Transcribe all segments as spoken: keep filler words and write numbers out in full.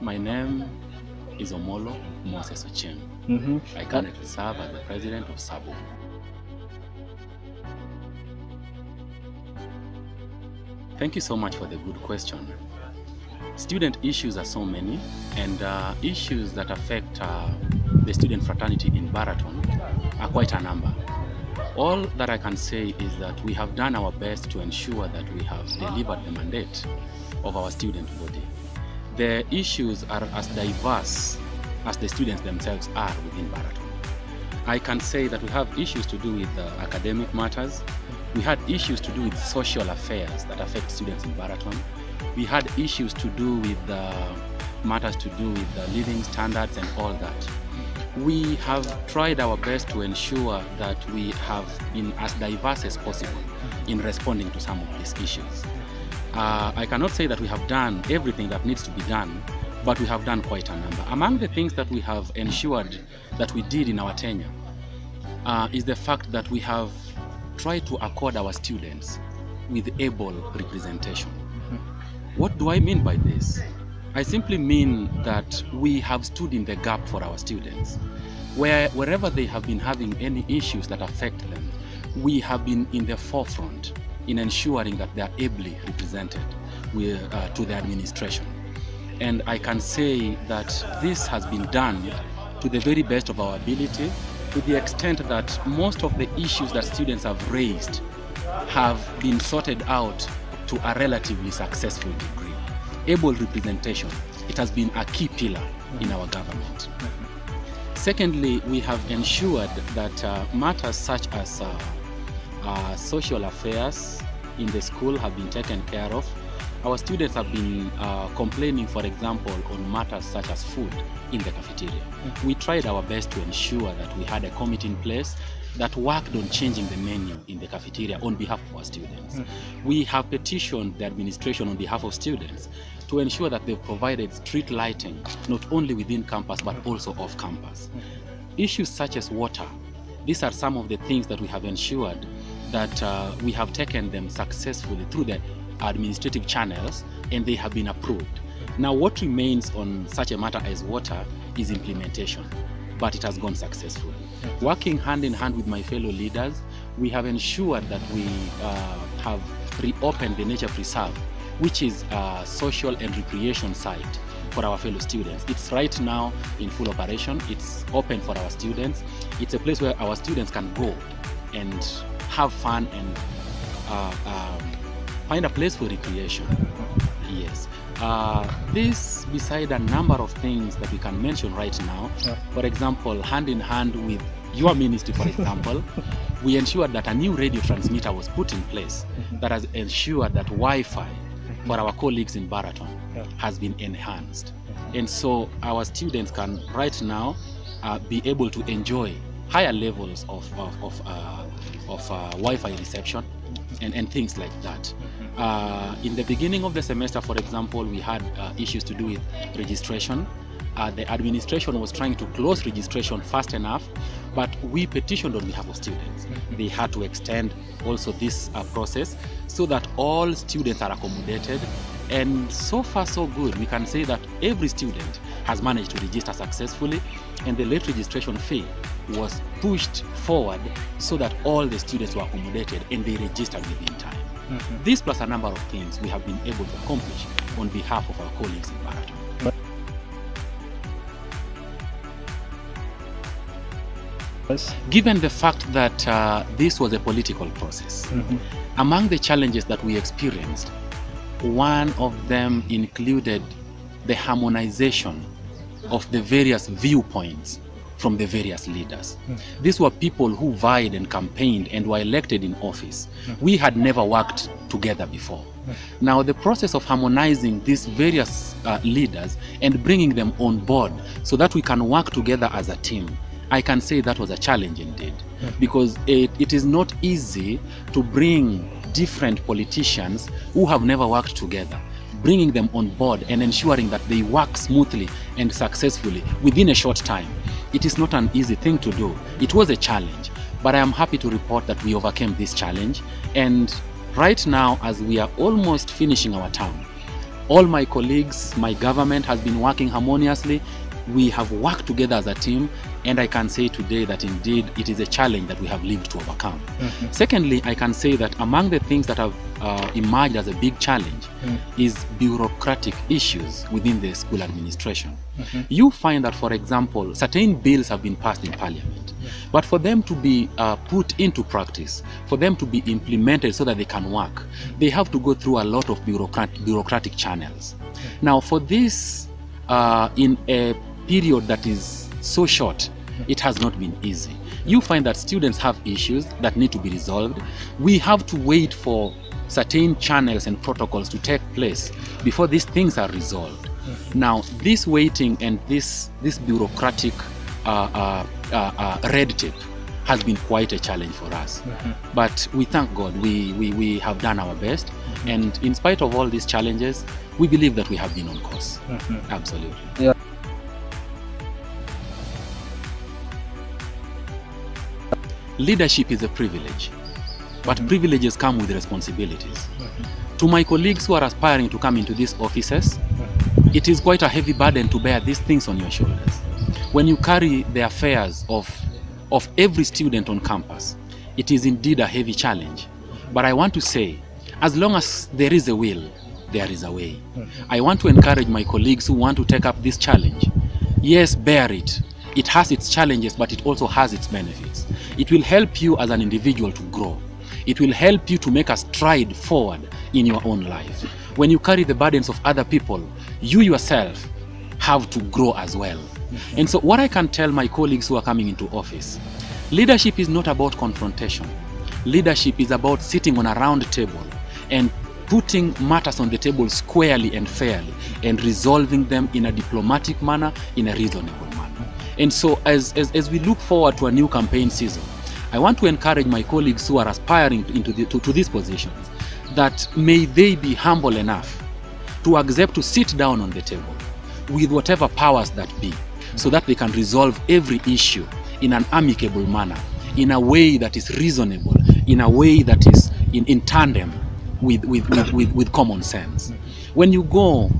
My name is Omolo Moses Ochen. Mm-hmm. I currently serve as the president of Sabu. Thank you so much for the good question. Student issues are so many, and uh, issues that affect uh, the student fraternity in Baraton are quite a number. All that I can say is that we have done our best to ensure that we have delivered the mandate of our student body. The issues are as diverse as the students themselves are within Baraton. I can say that we have issues to do with uh, academic matters. We had issues to do with social affairs that affect students in Baraton. We had issues to do with uh, matters to do with uh, living standards and all that. We have tried our best to ensure that we have been as diverse as possible in responding to some of these issues. Uh, I cannot say that we have done everything that needs to be done, but we have done quite a number. Among the things that we have ensured that we did in our tenure uh, is the fact that we have tried to accord our students with able representation. What do I mean by this? I simply mean that we have stood in the gap for our students. Where, wherever they have been having any issues that affect them, we have been in the forefront in ensuring that they are ably represented with, uh, to the administration. And I can say that this has been done to the very best of our ability, to the extent that most of the issues that students have raised have been sorted out to a relatively successful degree. Able representation, it has been a key pillar in our government. Secondly, we have ensured that uh, matters such as uh, uh, social affairs in the school have been taken care of. Our students have been uh, complaining, for example, on matters such as food in the cafeteria. We tried our best to ensure that we had a committee in place that worked on changing the menu in the cafeteria on behalf of our students. Mm-hmm. We have petitioned the administration on behalf of students to ensure that they provided street lighting, not only within campus, but also off campus. Mm-hmm. Issues such as water, these are some of the things that we have ensured that uh, we have taken them successfully through the administrative channels, and they have been approved. Now, what remains on such a matter as water is implementation, but it has gone successfully. Working hand in hand with my fellow leaders, we have ensured that we uh, have reopened the Nature Preserve, which is a social and recreation site for our fellow students. It's right now in full operation. It's open for our students. It's a place where our students can go and have fun and uh, um, find a place for recreation. Yes. Uh, this, beside a number of things that we can mention right now, yeah. For example, hand in hand with your ministry, for example, we ensured that a new radio transmitter was put in place that has ensured that Wi-Fi for our colleagues in Baraton yeah. has been enhanced. And so our students can right now uh, be able to enjoy higher levels of, of, of, uh, of uh, Wi-Fi reception and, and things like that. Uh, in the beginning of the semester, for example, we had uh, issues to do with registration. Uh, the administration was trying to close registration fast enough, but we petitioned on behalf of students. They had to extend also this uh, process so that all students are accommodated. And so far, so good. We can say that every student has managed to register successfully, and the late registration fee was pushed forward so that all the students were accommodated and they registered within time. Mm-hmm. This plus a number of things we have been able to accomplish on behalf of our colleagues in Baraton. Yes. Given the fact that uh, this was a political process, mm-hmm. among the challenges that we experienced, one of them included the harmonization of the various viewpoints from the various leaders. Mm-hmm. These were people who vied and campaigned and were elected in office. Mm-hmm. We had never worked together before. Mm-hmm. Now, the process of harmonizing these various uh, leaders and bringing them on board so that we can work together as a team, I can say that was a challenge indeed. Mm-hmm. Because it, it is not easy to bring different politicians who have never worked together, bringing them on board and ensuring that they work smoothly and successfully within a short time. It is not an easy thing to do. It was a challenge, but I am happy to report that we overcame this challenge. And right now, as we are almost finishing our term, all my colleagues, my government has been working harmoniously. We have worked together as a team, and I can say today that indeed it is a challenge that we have lived to overcome. Mm-hmm. Secondly, I can say that among the things that have uh, emerged as a big challenge mm-hmm. is bureaucratic issues within the school administration. Mm-hmm. You find that, for example, certain bills have been passed in Parliament, yeah. but for them to be uh, put into practice, for them to be implemented so that they can work, mm-hmm. they have to go through a lot of bureaucrat- bureaucratic channels. Yeah. Now, for this, uh, in a period that is so short, it has not been easy. You find that students have issues that need to be resolved. We have to wait for certain channels and protocols to take place before these things are resolved. Now, this waiting and this this bureaucratic uh, uh, uh, uh, red tape has been quite a challenge for us. Mm-hmm. But we thank God, we, we, we have done our best. Mm-hmm. And in spite of all these challenges, we believe that we have been on course. Mm-hmm. Absolutely. Yeah. Leadership is a privilege, but mm-hmm. privileges come with responsibilities. Mm-hmm. To my colleagues who are aspiring to come into these offices, mm-hmm. it is quite a heavy burden to bear these things on your shoulders. When you carry the affairs of, of every student on campus, it is indeed a heavy challenge. But I want to say, as long as there is a will, there is a way. Mm-hmm. I want to encourage my colleagues who want to take up this challenge. Yes, bear it. It has its challenges, but it also has its benefits. It will help you as an individual to grow. It will help you to make a stride forward in your own life. When you carry the burdens of other people, you yourself have to grow as well. Mm-hmm. And so what I can tell my colleagues who are coming into office, leadership is not about confrontation. Leadership is about sitting on a round table and putting matters on the table squarely and fairly and resolving them in a diplomatic manner, in a reasonable manner. And so as, as, as we look forward to a new campaign season, I want to encourage my colleagues who are aspiring into the, to, to these positions that may they be humble enough to accept to sit down on the table with whatever powers that be, so that they can resolve every issue in an amicable manner, in a way that is reasonable, in a way that is in, in tandem with, with, with, with, with common sense. When you go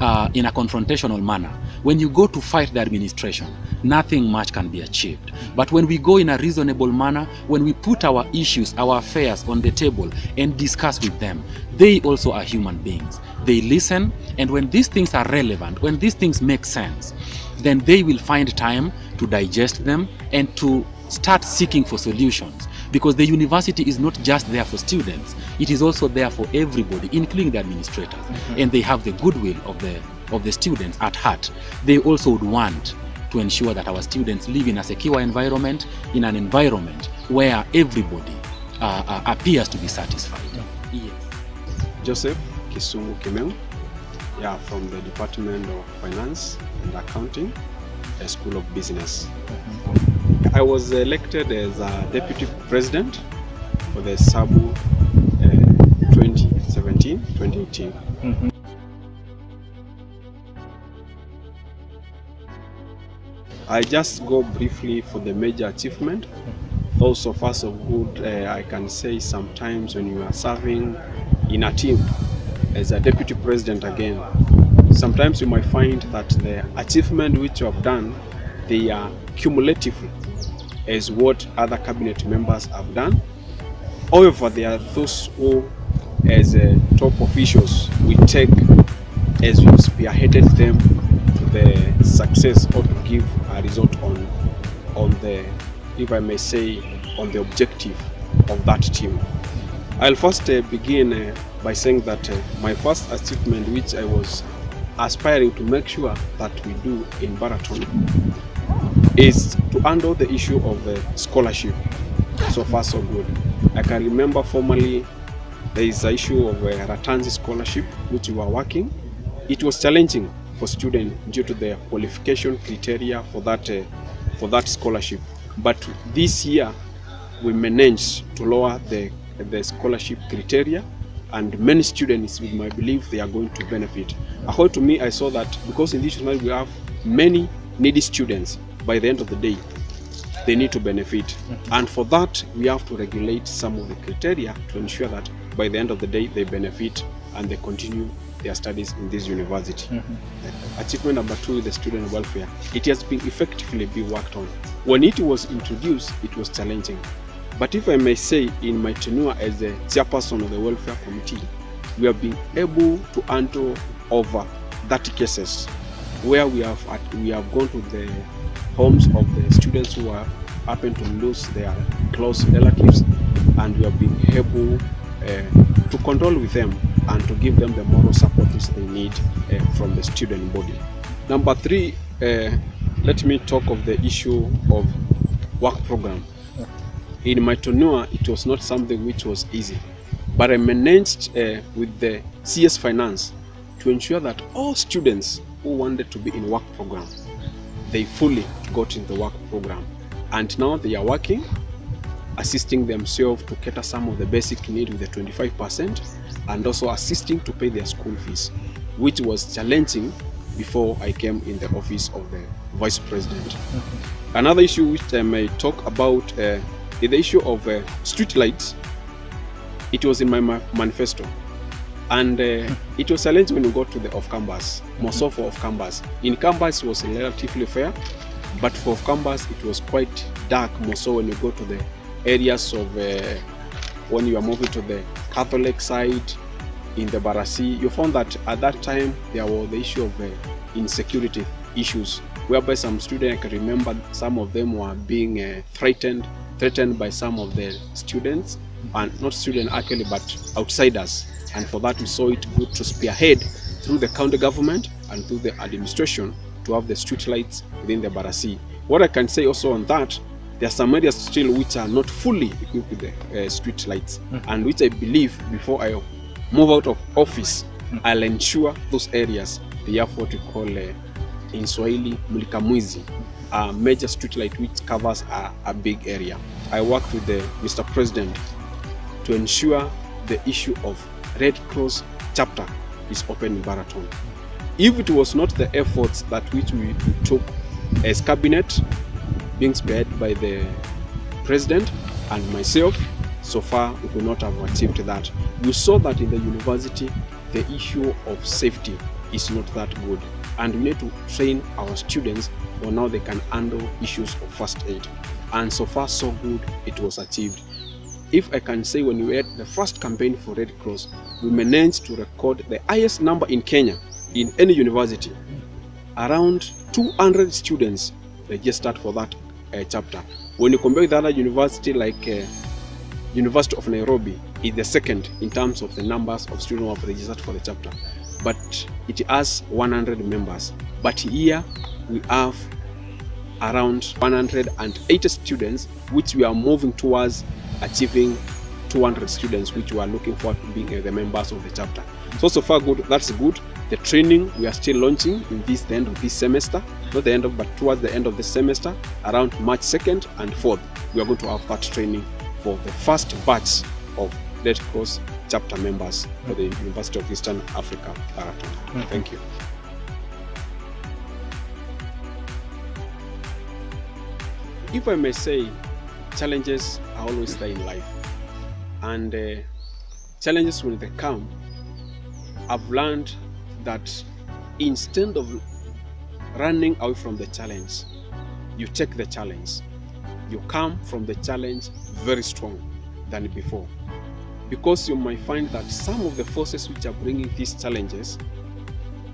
uh, in a confrontational manner, when you go to fight the administration, nothing much can be achieved. But when we go in a reasonable manner, when we put our issues, our affairs on the table and discuss with them, they also are human beings. They listen, and when these things are relevant, when these things make sense, then they will find time to digest them and to start seeking for solutions. Because the university is not just there for students, it is also there for everybody, including the administrators. Mm-hmm. And they have the goodwill of the, of the students at heart. They also would want to ensure that our students live in a secure environment, in an environment where everybody uh, uh, appears to be satisfied. Yes. Joseph Kisumu Kemen, yeah, from the Department of Finance and Accounting, the School of Business. Mm-hmm. I was elected as a Deputy President for the Sabu uh, twenty seventeen twenty eighteen. Mm-hmm. I just go briefly for the major achievement. Those of us of good, uh, I can say sometimes when you are serving in a team as a deputy president again, sometimes you might find that the achievement which you have done, they are cumulative as what other cabinet members have done. However, there are those who, as uh, top officials, we take as we spearheaded them to the success or to give a result on, on the, if I may say, on the objective of that team. I'll first uh, begin uh, by saying that uh, my first achievement, which I was aspiring to make sure that we do in Baraton, is to handle the issue of the scholarship. So far, so good. I can remember formerly there is the issue of uh, Ratanzi scholarship, which we were working. It was challenging for students due to their qualification criteria for that uh, for that scholarship, but this year we managed to lower the the scholarship criteria, and many students, with my belief, they are going to benefit. According to me, I saw that because in this university we have many needy students, by the end of the day, they need to benefit. Mm-hmm. And for that, we have to regulate some of the criteria to ensure that by the end of the day, they benefit and they continue their studies in this university. Mm-hmm. Achievement number two, the student welfare. It has been effectively been worked on. When it was introduced, it was challenging. But if I may say, in my tenure as the chairperson of the welfare committee, we have been able to handle over thirty cases where we have at, we have gone to the homes of the students who are happen to lose their close relatives, and we have been able uh, to condole with them and to give them the moral support they need uh, from the student body. Number three, uh, let me talk of the issue of work program. In my tenure, it was not something which was easy, but I managed uh, with the C S Finance to ensure that all students who wanted to be in work program, they fully got in the work program. And now they are working, assisting themselves to cater some of the basic needs with the twenty-five percent, and also assisting to pay their school fees, which was challenging before I came in the office of the Vice President. Okay. Another issue which I may talk about uh, is the issue of uh, street lights. It was in my ma manifesto. And uh, it was challenging when we got to the off-campus, more so for off-campus. In-campus was relatively fair, but for off-campus it was quite dark, more so when you go to the areas of, uh, when you are moving to the Catholic side, in the Barasi, you found that at that time there was the issue of uh, insecurity issues, whereby some students, I can remember some of them were being uh, threatened, threatened by some of the students, and not students actually, but outsiders. And for that, we saw it good to spearhead through the county government and through the administration to have the street lights within the Barasi. What I can say also on that, there are some areas still which are not fully equipped with the uh, street lights, mm-hmm. and which I believe before I move out of office, mm-hmm. I'll ensure those areas they have what we call uh, in Swahili Mulikamwizi, a major street light which covers a, a big area. I worked with the Mister President to ensure the issue of Red Cross chapter is open in Baraton. If it was not the efforts that which we took as cabinet, being spearheaded by the president and myself, so far we could not have achieved that. We saw that in the university, the issue of safety is not that good, and we need to train our students on how they can handle issues of first aid. And so far, so good, it was achieved. If I can say, when we had the first campaign for Red Cross, we managed to record the highest number in Kenya, in any university. Around two hundred students registered for that uh, chapter. When you compare with other university like uh, University of Nairobi, is the second in terms of the numbers of students who have registered for the chapter. But it has one hundred members. But here we have around one hundred eighty students, which we are moving towards achieving two hundred students, which we are looking for being uh, the members of the chapter. So, so far good, that's good. The training we are still launching in this, the end of this semester, not the end of, but towards the end of the semester, around March second and fourth, we are going to have that training for the first batch of Red Cross chapter members for the University of Eastern Africa Baraton. Thank you. If I may say, challenges are always there in life, and uh, challenges when they come, I've learned that instead of running away from the challenge, you take the challenge. You come from the challenge very strong than before, because you might find that some of the forces which are bringing these challenges,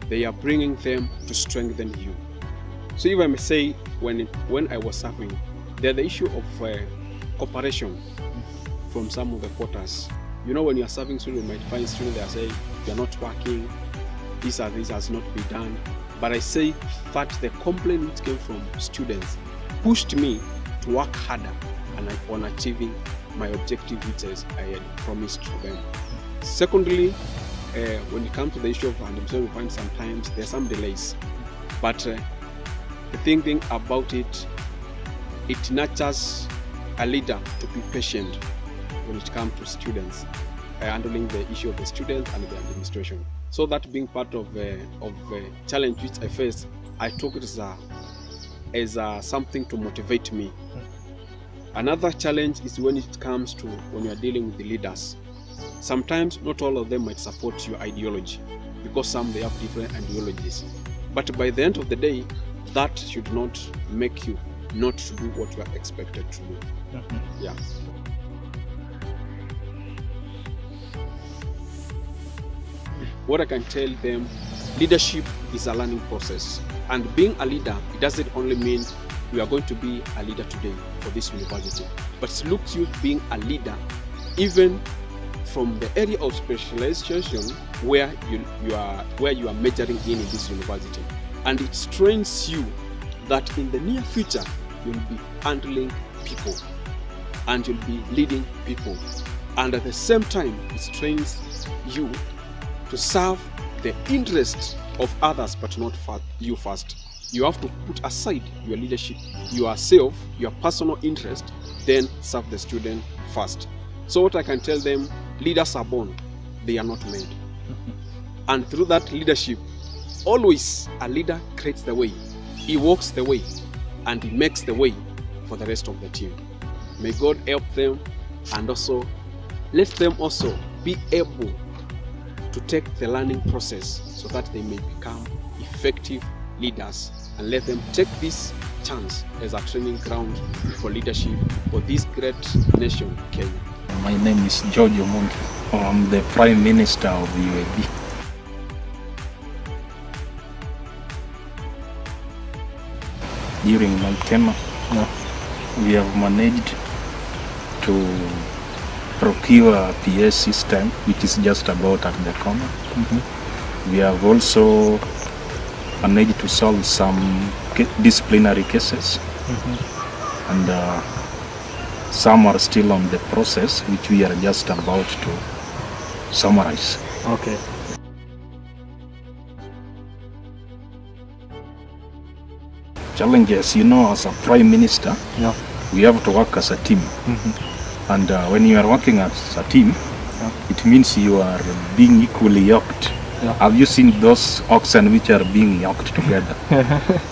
they are bringing them to strengthen you. So if I may say, when, when I was serving, there's the issue of uh, cooperation from some of the quarters. You know, when you are serving students, you might find students that say, you are not working, this or this has not been done. But I say that the complaint which came from students pushed me to work harder and I, on achieving my objective which is I had promised to them. Secondly, uh, when it comes to the issue of administration, we find sometimes there are some delays. But uh, the thinking about it, it nurtures a leader to be patient when it comes to students, uh, handling the issue of the students and the administration. So that being part of uh, of uh, challenge which I faced, I took it as a as uh, something to motivate me. Another challenge is when it comes to when you are dealing with the leaders. Sometimes not all of them might support your ideology, because some they have different ideologies. But by the end of the day, that should not make you not to do what you are expected to do. Definitely. Yeah. What I can tell them, leadership is a learning process. And being a leader, it doesn't only mean you are going to be a leader today for this university, but look you being a leader, even from the area of specialization where you, you are where you are majoring in in this university. And it trains you that in the near future, you'll be handling people and you'll be leading people. And at the same time, it trains you to serve the interests of others, but not you first. You have to put aside your leadership, yourself, your personal interest, then serve the student first. So what I can tell them, leaders are born, they are not made. And through that leadership, always a leader creates the way. He walks the way and he makes the way for the rest of the team. May God help them, and also let them also be able to take the learning process so that they may become effective leaders, and let them take this chance as a training ground for leadership for this great nation, Kenya. My name is George Omonde. I'm the Prime Minister of the U A B. During my tenure, we have managed to procure a P A system, which is just about at the corner. Mm-hmm. We have also managed to solve some disciplinary cases, mm-hmm. and uh, some are still on the process, which we are just about to summarize. Okay. Challenges, you know, as a Prime Minister, yeah. we have to work as a team. Mm-hmm. And uh, when you are working as a team, yeah. it means you are being equally yoked. Yeah. Have you seen those oxen which are being yoked together?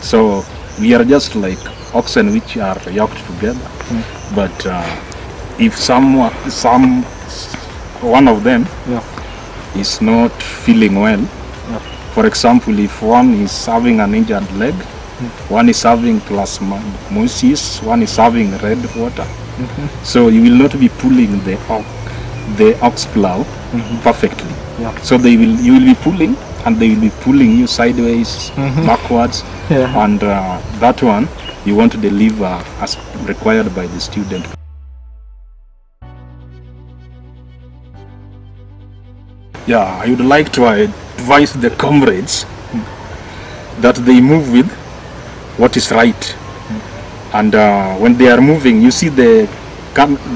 So we are just like oxen which are yoked together. Mm. But uh, if some, some one of them yeah. is not feeling well, yeah. for example, if one is having an injured leg, mm. one is having plasmosis, one is having red water, mm-hmm. so you will not be pulling the ox, the ox plow mm-hmm. perfectly. Yeah. So they will, you will be pulling, and they will be pulling you sideways, mm-hmm. backwards, yeah. and uh, that one you want to deliver as required by the student. Yeah, I would like to advise the comrades mm. that they move with what is right, mm. and uh, when they are moving, you see the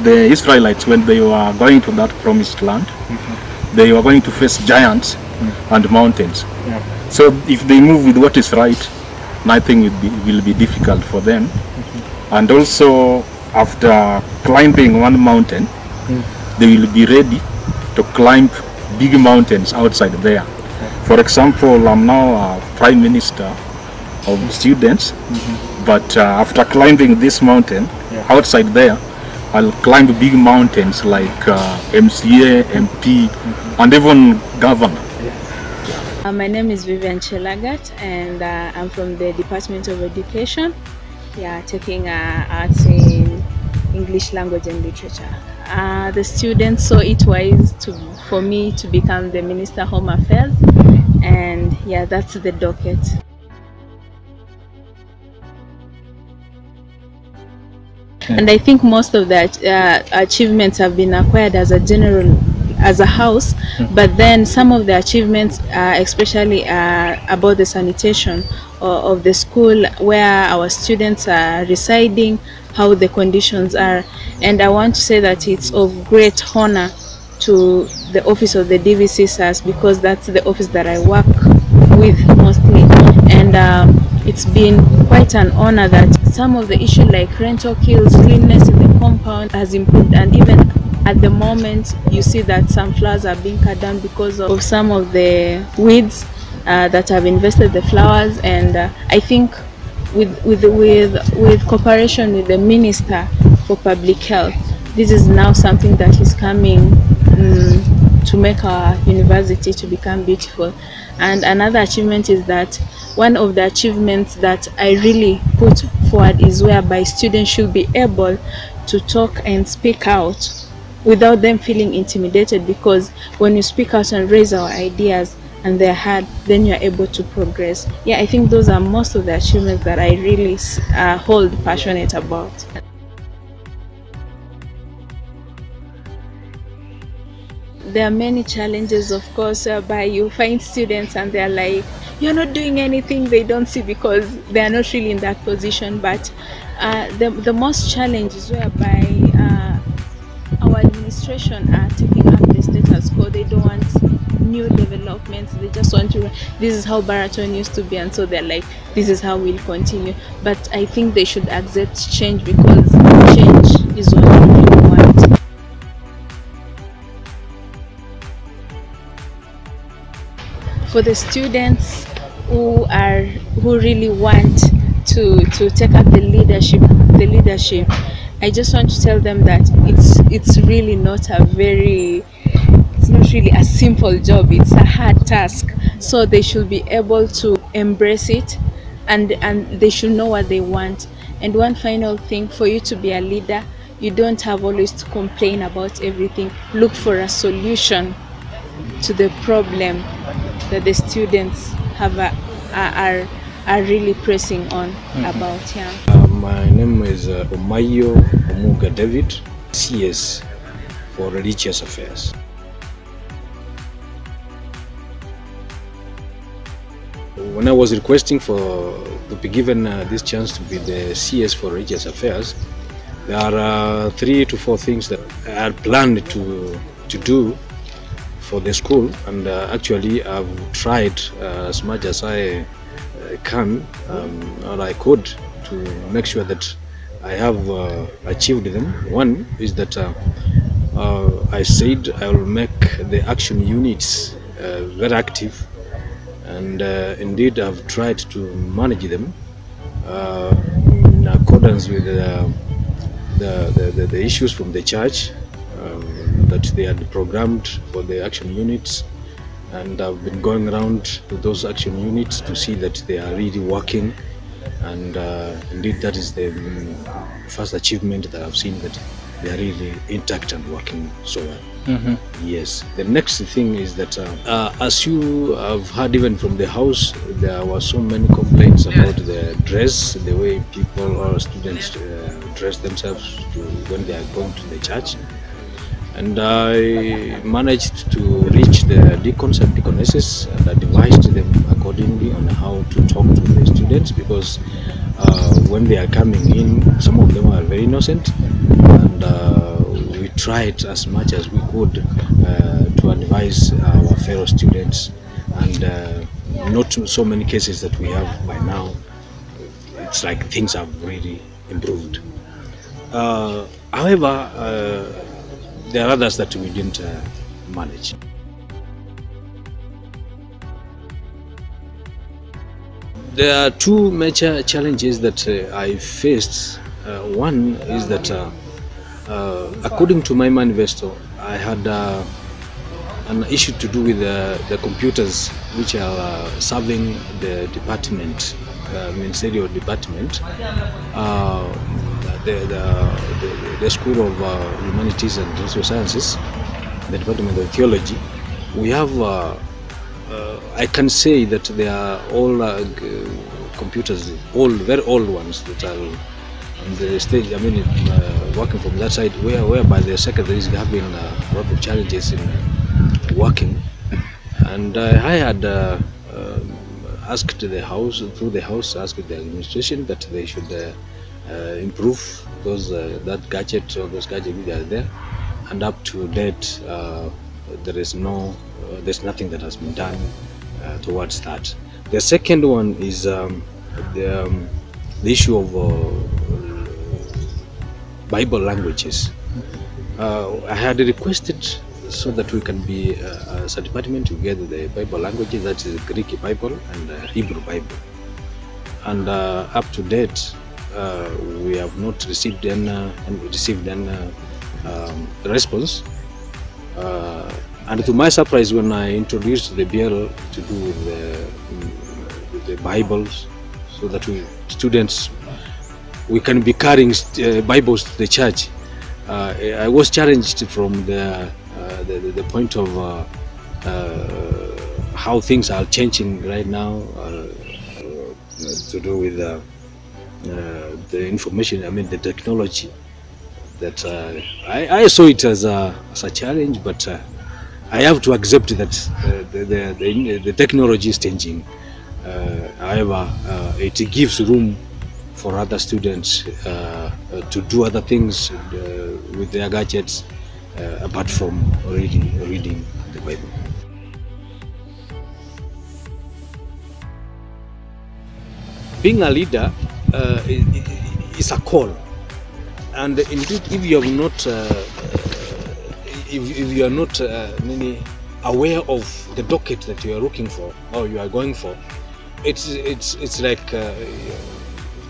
the Israelites when they were going to that promised land. Mm-hmm. They were going to face giants mm. and mountains. Yeah. So if they move with what is right, nothing will be, will be difficult for them. Mm-hmm. And also, after climbing one mountain, mm. they will be ready to climb big mountains outside there. Okay. For example, I'm now a Prime Minister of mm. students, mm-hmm. but uh, after climbing this mountain, yeah. outside there, I'll climb big mountains like uh, M C A, M P, mm-hmm. and even governor. Yeah. Uh, my name is Vivian Chelagat, and uh, I'm from the Department of Education. Yeah, taking uh, arts in English language and literature. Uh, the students saw it wise to for me to become the Minister of Home Affairs, and yeah, that's the docket. And I think most of the uh, achievements have been acquired as a general, as a house, mm-hmm. but then some of the achievements, uh, especially uh, about the sanitation uh, of the school where our students are residing, how the conditions are. And I want to say that it's of great honor to the office of the D V C S A S, because that's the office that I work with mostly. And um, it's been quite an honor that some of the issues like rental kills, cleanliness in the compound has improved, and even at the moment you see that some flowers are being cut down because of some of the weeds uh, that have invested the flowers. And uh, I think with with with with cooperation with the Minister for Public Health. This is now something that is coming um, to make our university to become beautiful. And another achievement is that one of the achievements that I really put forward is whereby students should be able to talk and speak out without them feeling intimidated, because when you speak out and raise our ideas and they're heard, then you're able to progress. Yeah, I think those are most of the achievements that I really uh, hold passionate about. There are many challenges, of course, uh, by you find students and they're like, you're not doing anything. They don't see because they are not really in that position. But uh, the, the most challenge is whereby uh, our administration are taking up the status quo. They don't want new developments. They just want to, this is how Baraton used to be. And so they're like, this is how we'll continue. But I think they should accept change, because change is what we really want. For the students who are who really want to to take up the leadership the leadership I just want to tell them that it's it's really not a very it's not really a simple job. It's a hard task, so they should be able to embrace it, and and they should know what they want. And one final thing, for you to be a leader, you don't have always to complain about everything. Look for a solution to the problem that the students have a, are, are really pressing on mm-hmm. about. Yeah. Uh, my name is uh, Omayo Omuga David, C S for Religious Affairs. When I was requesting for to be given uh, this chance to be the C S for Religious Affairs, there are uh, three to four things that I had planned to, to do for the school, and uh, actually I've tried uh, as much as I uh, can um, or I could to make sure that I have uh, achieved them. One is that uh, uh, I said I will make the action units uh, very active, and uh, indeed I've tried to manage them uh, in accordance with uh, the, the, the, the issues from the church that they had programmed for the action units, and I've been going around to those action units to see that they are really working. And uh, indeed that is the first achievement that I've seen, that they are really intact and working so well. Mm-hmm. Yes. The next thing is that uh, uh, as you have heard even from the house, there were so many complaints about the dress, the way people or students uh, dress themselves to when they are going to the church. And I managed to reach the deacons and deaconesses, and I advised them accordingly on how to talk to the students, because uh, when they are coming in, some of them are very innocent, and uh, we tried as much as we could uh, to advise our fellow students. And uh, not so many cases that we have by now, it's like things have really improved. Uh, however, uh, there are others that we didn't uh, manage. There are two major challenges that uh, I faced. Uh, one is that uh, uh, according to my manifesto, I had uh, an issue to do with uh, the computers which are uh, serving the department, uh, ministerial department. Uh, The, the, the School of uh, Humanities and Social Sciences, the Department of Theology. We have, uh, uh, I can say that they are all uh, computers, all very old ones that are on the stage, I mean, uh, working from that side, where, whereby the secretaries have been uh, a lot of challenges in uh, working. And uh, I had uh, uh, asked the house, through the house, asked the administration that they should uh, Uh, improve those uh, that gadget or those gadgets which are there, and up to date uh, there is no uh, there's nothing that has been done uh, towards that. The second one is um, the, um, the issue of uh, Bible languages. Uh, I had requested so that we can be uh, as a department together the Bible languages, that is Greek Bible and uh, Hebrew Bible. and uh, up to date, uh, we have not received any uh, received any uh, um, response. Uh, and to my surprise, when I introduced the bill to do with the, with the Bibles, so that we students we can be carrying uh, Bibles to the church, uh, I was challenged from the uh, the, the point of uh, uh, how things are changing right now. Uh, to do with uh, uh, the information, I mean the technology, that uh, I, I saw it as a, as a challenge, but uh, I have to accept that uh, the, the, the, the technology is changing. Uh, however, uh, it gives room for other students uh, uh, to do other things uh, with their gadgets uh, apart from reading, reading the Bible. Being a leader uh, is a call, and indeed, if you are not, uh, if, if you are not uh, aware of the docket that you are looking for or you are going for, it's it's it's like uh,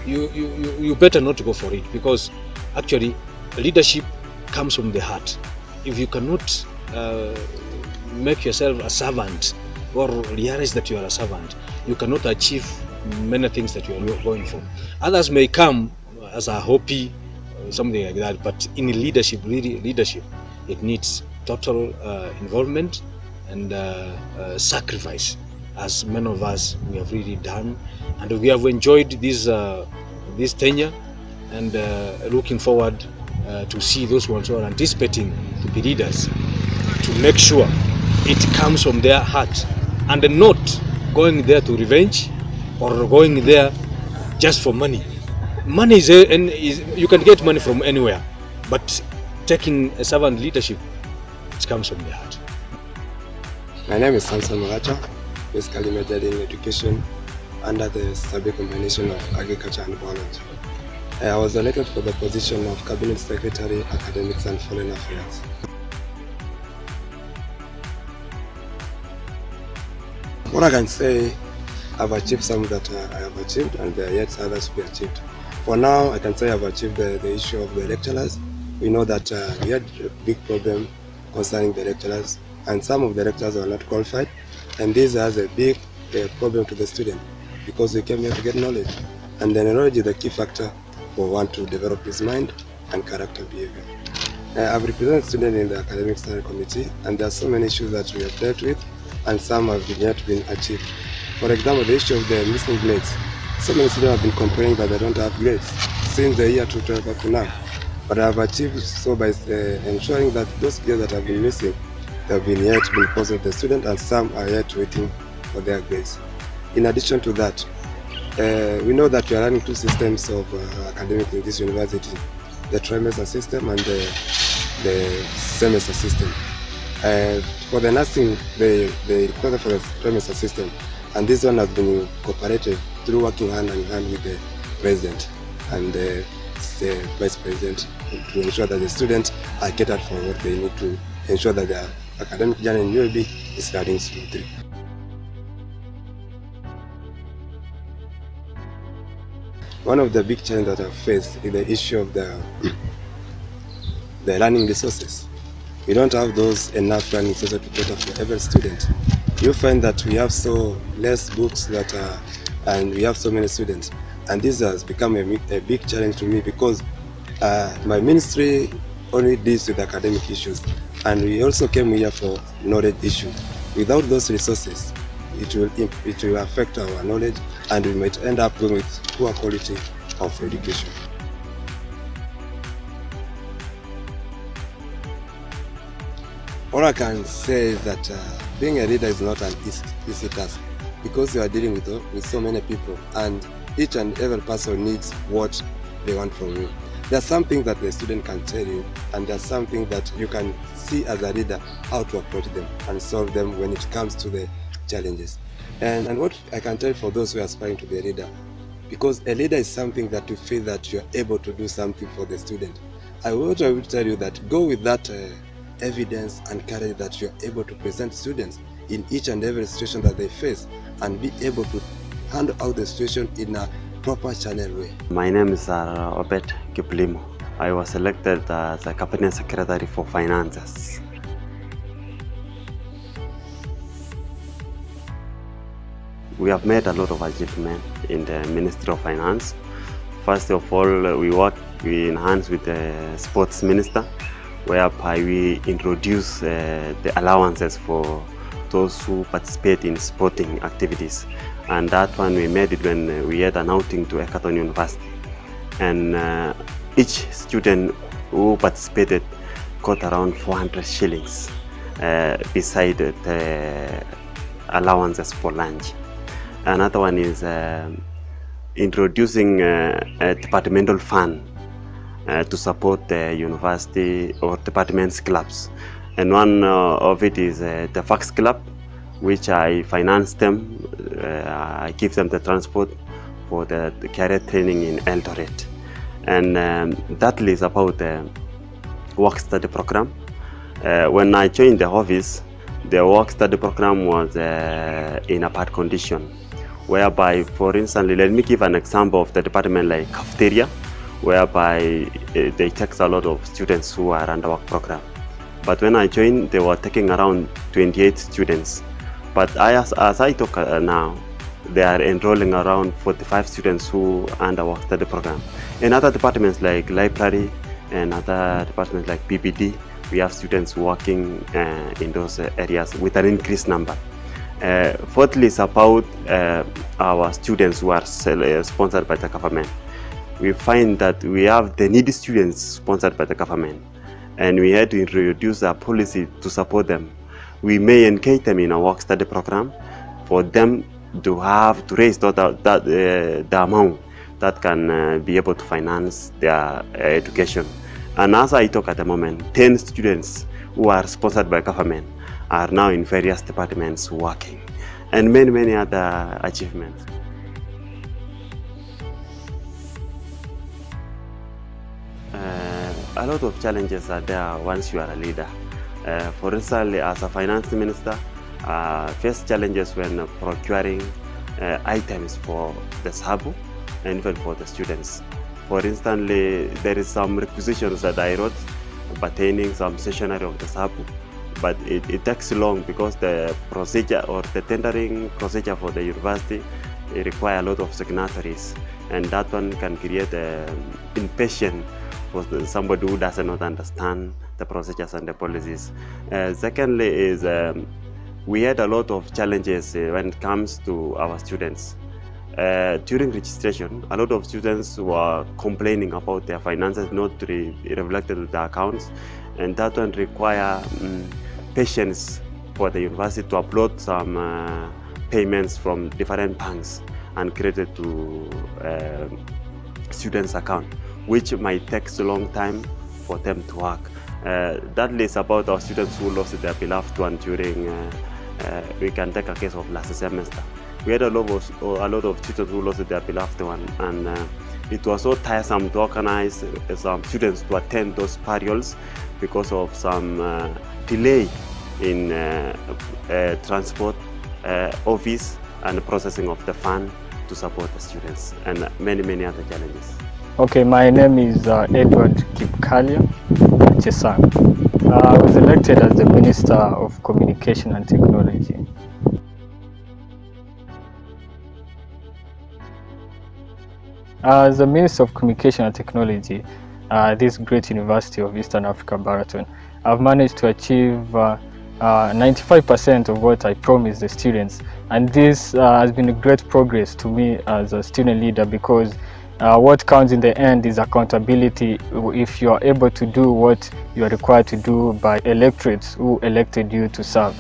you you you better not go for it, because actually, leadership comes from the heart. If you cannot uh, make yourself a servant or realize that you are a servant, you cannot achieve many things that you are going for. Others may come as a hobby, something like that, but in leadership, really leadership, it needs total uh, involvement and uh, uh, sacrifice, as many of us we have really done, and we have enjoyed this uh, this tenure, and uh, looking forward uh, to see those ones who are anticipating to be leaders, to make sure it comes from their heart, and not going there to revenge, or going there just for money. Money is, a, and is, you can get money from anywhere, but taking a servant leadership, it comes from the heart. My name is Sansa Muracha, basically majored in education under the Sabu combination of agriculture and biology. I was elected for the position of Cabinet Secretary, Academics and Foreign Affairs. What I can say, I've achieved some that uh, I have achieved, and there are yet others to be achieved. For now, I can say I've achieved the, the issue of the lecturers. We know that uh, we had a big problem concerning the lecturers, and some of the lecturers were not qualified, and this has a big uh, problem to the student, because we came here to get knowledge, and the knowledge is the key factor for one to develop his mind and character behavior. Uh, I've represented students in the Academic Standing Committee, and there are so many issues that we have dealt with, and some have yet been achieved. For example, the issue of the missing grades. So many students have been complaining that they don't have grades since the year two thousand twelve up to now. But I have achieved so by uh, ensuring that those grades that have been missing, they have been yet been posted to the student, and some are yet waiting for their grades. In addition to that, uh, we know that we are running two systems of uh, academics in this university, the trimester system and the, the semester system. Uh, for the nursing, they, they requested for the trimester system. And this one has been incorporated through working hand in hand with the president and the, the vice president to ensure that the students are catered for what they need to ensure that their academic journey in U A B is starting smoothly. One of the big challenges that I've faced is the issue of the, the learning resources. We don't have those enough learning resources to cater for every student. You find that we have so less books that are, and we have so many students, and this has become a, a big challenge to me, because uh, my ministry only deals with academic issues, and we also came here for knowledge issues. Without those resources, it will, it will affect our knowledge, and we might end up with poor quality of education. All I can say is that uh, being a leader is not an easy, easy task, because you are dealing with, with so many people, and each and every person needs what they want from you. There are some things that the student can tell you, and there are some things that you can see as a leader how to approach them and solve them when it comes to the challenges. And, and what I can tell for those who are aspiring to be a leader, because a leader is something that you feel that you are able to do something for the student. I would, I would tell you that go with that uh, evidence and courage that you are able to present students in each and every situation that they face, and be able to handle out the situation in a proper channel way. My name is uh, Obert Kiplimo. I was selected as a Cabinet Secretary for Finances. We have made a lot of achievements in the Ministry of Finance. First of all, we work in hands with the Sports Minister, whereby we introduce uh, the allowances for those who participate in sporting activities. And that one we made it when we had an outing to Egerton University. And uh, each student who participated got around four hundred shillings uh, beside the allowances for lunch. Another one is uh, introducing uh, a departmental fund uh, to support the university or department's clubs. And one uh, of it is uh, the FACS club, which I finance them. Uh, I give them the transport for the, the career training in Eldoret. And um, that is about the work study program. Uh, when I joined the office, the work study program was uh, in a bad condition, whereby, for instance, let me give an example of the department like cafeteria, whereby uh, they take a lot of students who are under work program. But when I joined, they were taking around twenty-eight students. But I, as, as I talk uh, now, they are enrolling around forty-five students who are under work study program. In other departments like library and other departments like P P D, we have students working uh, in those uh, areas with an increased number. Uh, fourthly, is about uh, our students who are sponsored by the government. We find that we have the needy students sponsored by the government, and we had to introduce a policy to support them. We may engage them in a work study program for them to have to raise that, that, uh, the amount that can uh, be able to finance their uh, education. And as I talk at the moment, ten students who are sponsored by government are now in various departments working, and many, many other achievements. Uh, a lot of challenges are there once you are a leader. Uh, for instance, as a finance minister, uh, face challenges when procuring uh, items for the Sabu and even for the students. For instance, there is some requisitions that I wrote pertaining some stationery of the Sabu, but it, it takes long because the procedure or the tendering procedure for the university requires a lot of signatories, and that one can create uh, impatience for somebody who does not understand the procedures and the policies. Uh, secondly is um, we had a lot of challenges when it comes to our students. Uh, during registration, a lot of students were complaining about their finances not re reflected in their accounts, and that one require um, patience for the university to upload some uh, payments from different banks and credit to uh, students' account, which might take a long time for them to work. Uh, that is about our students who lost their beloved one during, uh, uh, we can take a case of last semester. We had a lot of, a lot of students who lost their beloved one, and uh, it was so tiresome to organize some students to attend those burials because of some uh, delay in uh, uh, transport, uh, office, and processing of the fund to support the students, and many, many other challenges. Okay, my name is uh, Edward Kipkalya Chesang. Uh, I was elected as the Minister of Communication and Technology. As the Minister of Communication and Technology at uh, this great University of Eastern Africa Baraton, I've managed to achieve ninety-five percent uh, uh, of what I promised the students, and this uh, has been a great progress to me as a student leader, because uh, what counts in the end is accountability. If you are able to do what you are required to do by electorates who elected you to serve.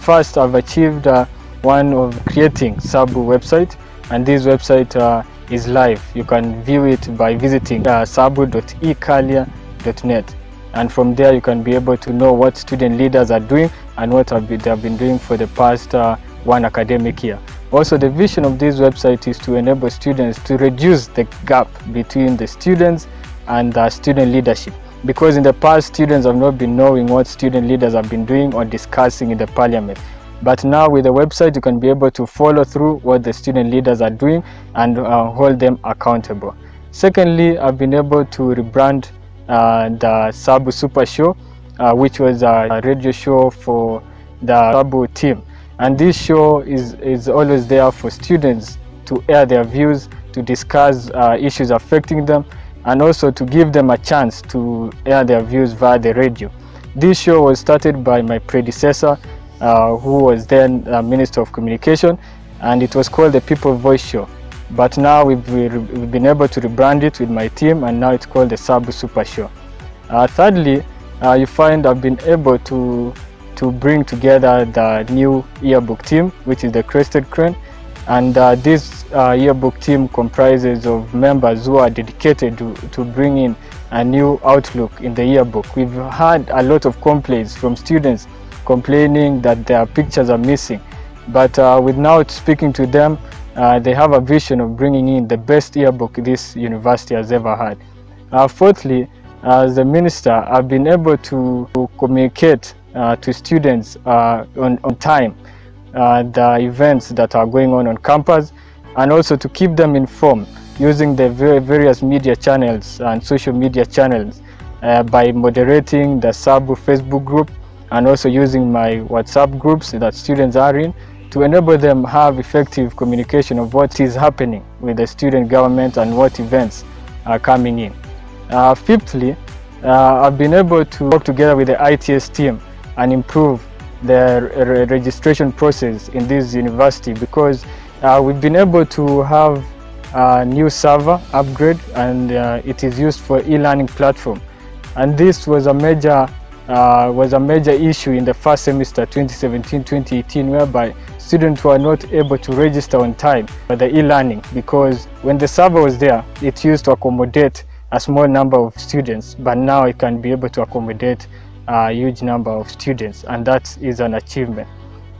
First, I've achieved uh, one of creating Sabu website, and this website uh, is live. You can view it by visiting uh, sabu dot ekalia dot net, and from there you can be able to know what student leaders are doing and what have been, they have been doing for the past uh, one academic year. Also, the vision of this website is to enable students to reduce the gap between the students and the student leadership, because in the past students have not been knowing what student leaders have been doing or discussing in the parliament. But now with the website, you can be able to follow through what the student leaders are doing and uh, hold them accountable. Secondly, I've been able to rebrand uh, the Sabu Super Show, uh, which was a radio show for the Sabu team. And this show is, is always there for students to air their views, to discuss uh, issues affecting them, and also to give them a chance to air their views via the radio. This show was started by my predecessor, uh, who was then uh, Minister of Communication, and it was called the People Voice Show. But now we've, we've been able to rebrand it with my team, and now it's called the Sabu Super Show. Uh, thirdly, uh, you find I've been able to, to bring together the new yearbook team, which is the Crested Crane. And uh, this uh, yearbook team comprises of members who are dedicated to, to bringing a new outlook in the yearbook. We've had a lot of complaints from students complaining that their pictures are missing. But uh, without speaking to them, uh, they have a vision of bringing in the best yearbook this university has ever had. Uh, fourthly, as the minister, I've been able to, to communicate uh, to students uh, on, on time. Uh, the events that are going on on campus, and also to keep them informed using the various media channels and social media channels uh, by moderating the Sabu Facebook group and also using my WhatsApp groups that students are in to enable them have effective communication of what is happening with the student government and what events are coming in. Uh, fifthly, uh, I've been able to work together with the I T S team and improve the registration process in this university, because uh, we've been able to have a new server upgrade, and uh, it is used for e-learning platform, and this was a major uh, was a major issue in the first semester twenty seventeen twenty eighteen, whereby students were not able to register on time for the e-learning, because when the server was there, it used to accommodate a small number of students, but now it can be able to accommodate a huge number of students, and that is an achievement.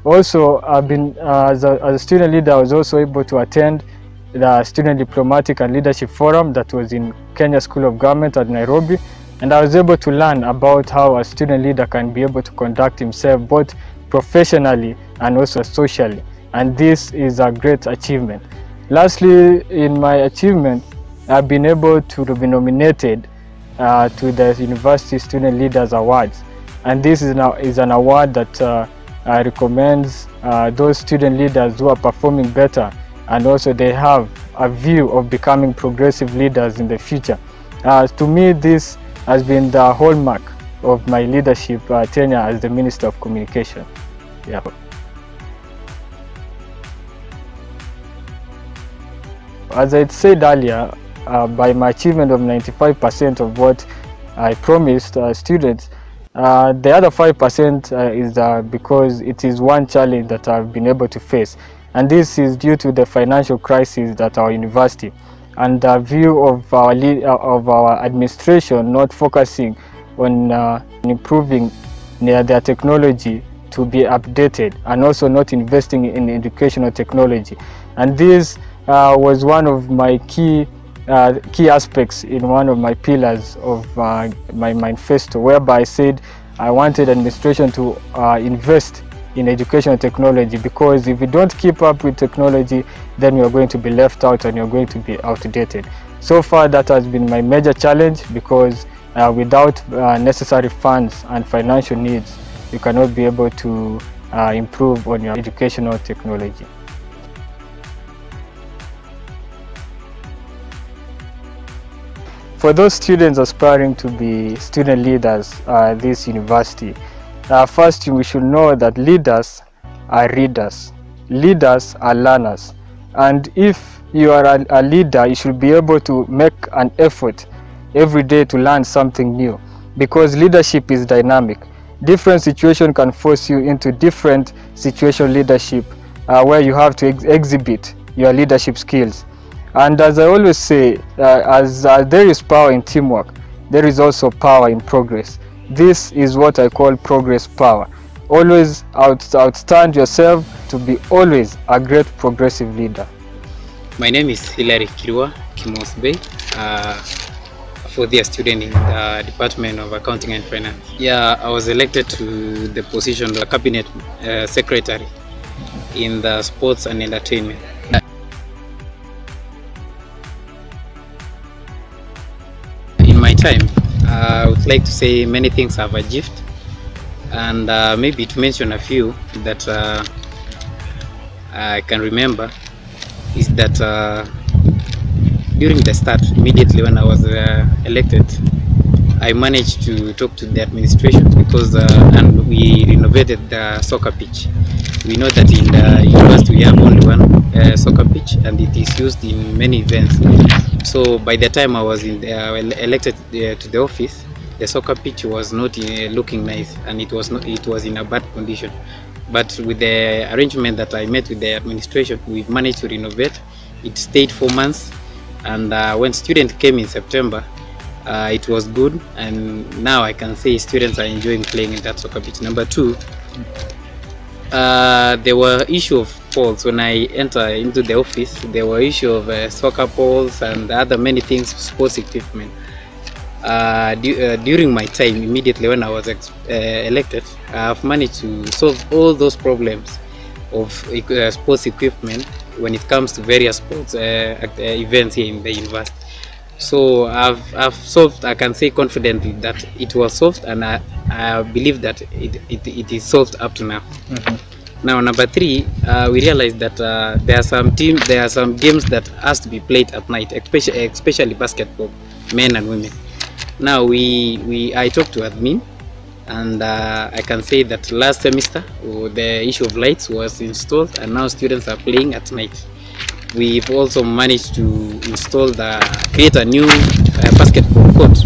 Also, I've been uh, as, a, as a student leader, I was also able to attend the Student Diplomatic and Leadership Forum that was in Kenya School of Government at Nairobi, and I was able to learn about how a student leader can be able to conduct himself both professionally and also socially, and this is a great achievement. Lastly, in my achievement, I've been able to be nominated Uh, to the University Student Leaders Awards, and this is now is an award that uh, uh, recommends uh, those student leaders who are performing better, and also they have a view of becoming progressive leaders in the future. Uh, to me, this has been the hallmark of my leadership uh, tenure as the Minister of Communication. Yeah. As I said earlier, Uh, by my achievement of ninety-five percent of what I promised uh, students, uh, the other five percent uh, is uh, because it is one challenge that I've been able to face, and this is due to the financial crisis at our university and the view of our, lead, uh, of our administration not focusing on uh, improving their, their technology to be updated, and also not investing in educational technology. And this uh, was one of my key Uh, key aspects in one of my pillars of uh, my manifesto, whereby I said I wanted administration to uh, invest in educational technology, because if you don't keep up with technology, then you're going to be left out and you're going to be outdated. So far, that has been my major challenge, because uh, without uh, necessary funds and financial needs, you cannot be able to uh, improve on your educational technology. For those students aspiring to be student leaders at uh, this university, uh, first we should know that leaders are readers, leaders are learners, and if you are a, a leader, you should be able to make an effort every day to learn something new, because leadership is dynamic. Different situation can force you into different situation leadership uh, where you have to ex exhibit your leadership skills. And as I always say, uh, as uh, there is power in teamwork, there is also power in progress. This is what I call progress power. Always out, outstand yourself to be always a great progressive leader. My name is Hillary Kirwa Kimosbei. Uh, fourth-year student in the Department of Accounting and Finance. Yeah, I was elected to the position of Cabinet uh, Secretary in the Sports and Entertainment. In my time, uh, I would like to say many things have achieved, and uh, maybe to mention a few that uh, I can remember is that uh, during the start, immediately when I was uh, elected, I managed to talk to the administration because uh, and we renovated the soccer pitch. We know that in the university we have only one uh, soccer pitch, and it is used in many events. So by the time I was in the, uh, elected uh, to the office, the soccer pitch was not uh, looking nice, and it was not, it was in a bad condition. But with the arrangement that I made with the administration, we managed to renovate. It stayed four months, and uh, when students came in September, uh, it was good, and now I can say students are enjoying playing in that soccer pitch. Number two, uh, there were issue of polls. When I enter into the office, there were issue of uh, soccer polls and other many things, sports equipment. Uh, du uh, during my time, immediately when I was ex uh, elected, I've managed to solve all those problems of uh, sports equipment when it comes to various sports uh, events here in the university. So I've, I've solved, I can say confidently that it was solved, and I, I believe that it, it, it is solved up to now. Mm-hmm. Now number three, uh, we realized that uh, there are some team, there are some games that has to be played at night, especially, especially basketball, men and women. Now we, we I talked to admin, and uh, I can say that last semester the issue of lights was installed, and now students are playing at night. We've also managed to install the create a new uh, basketball court,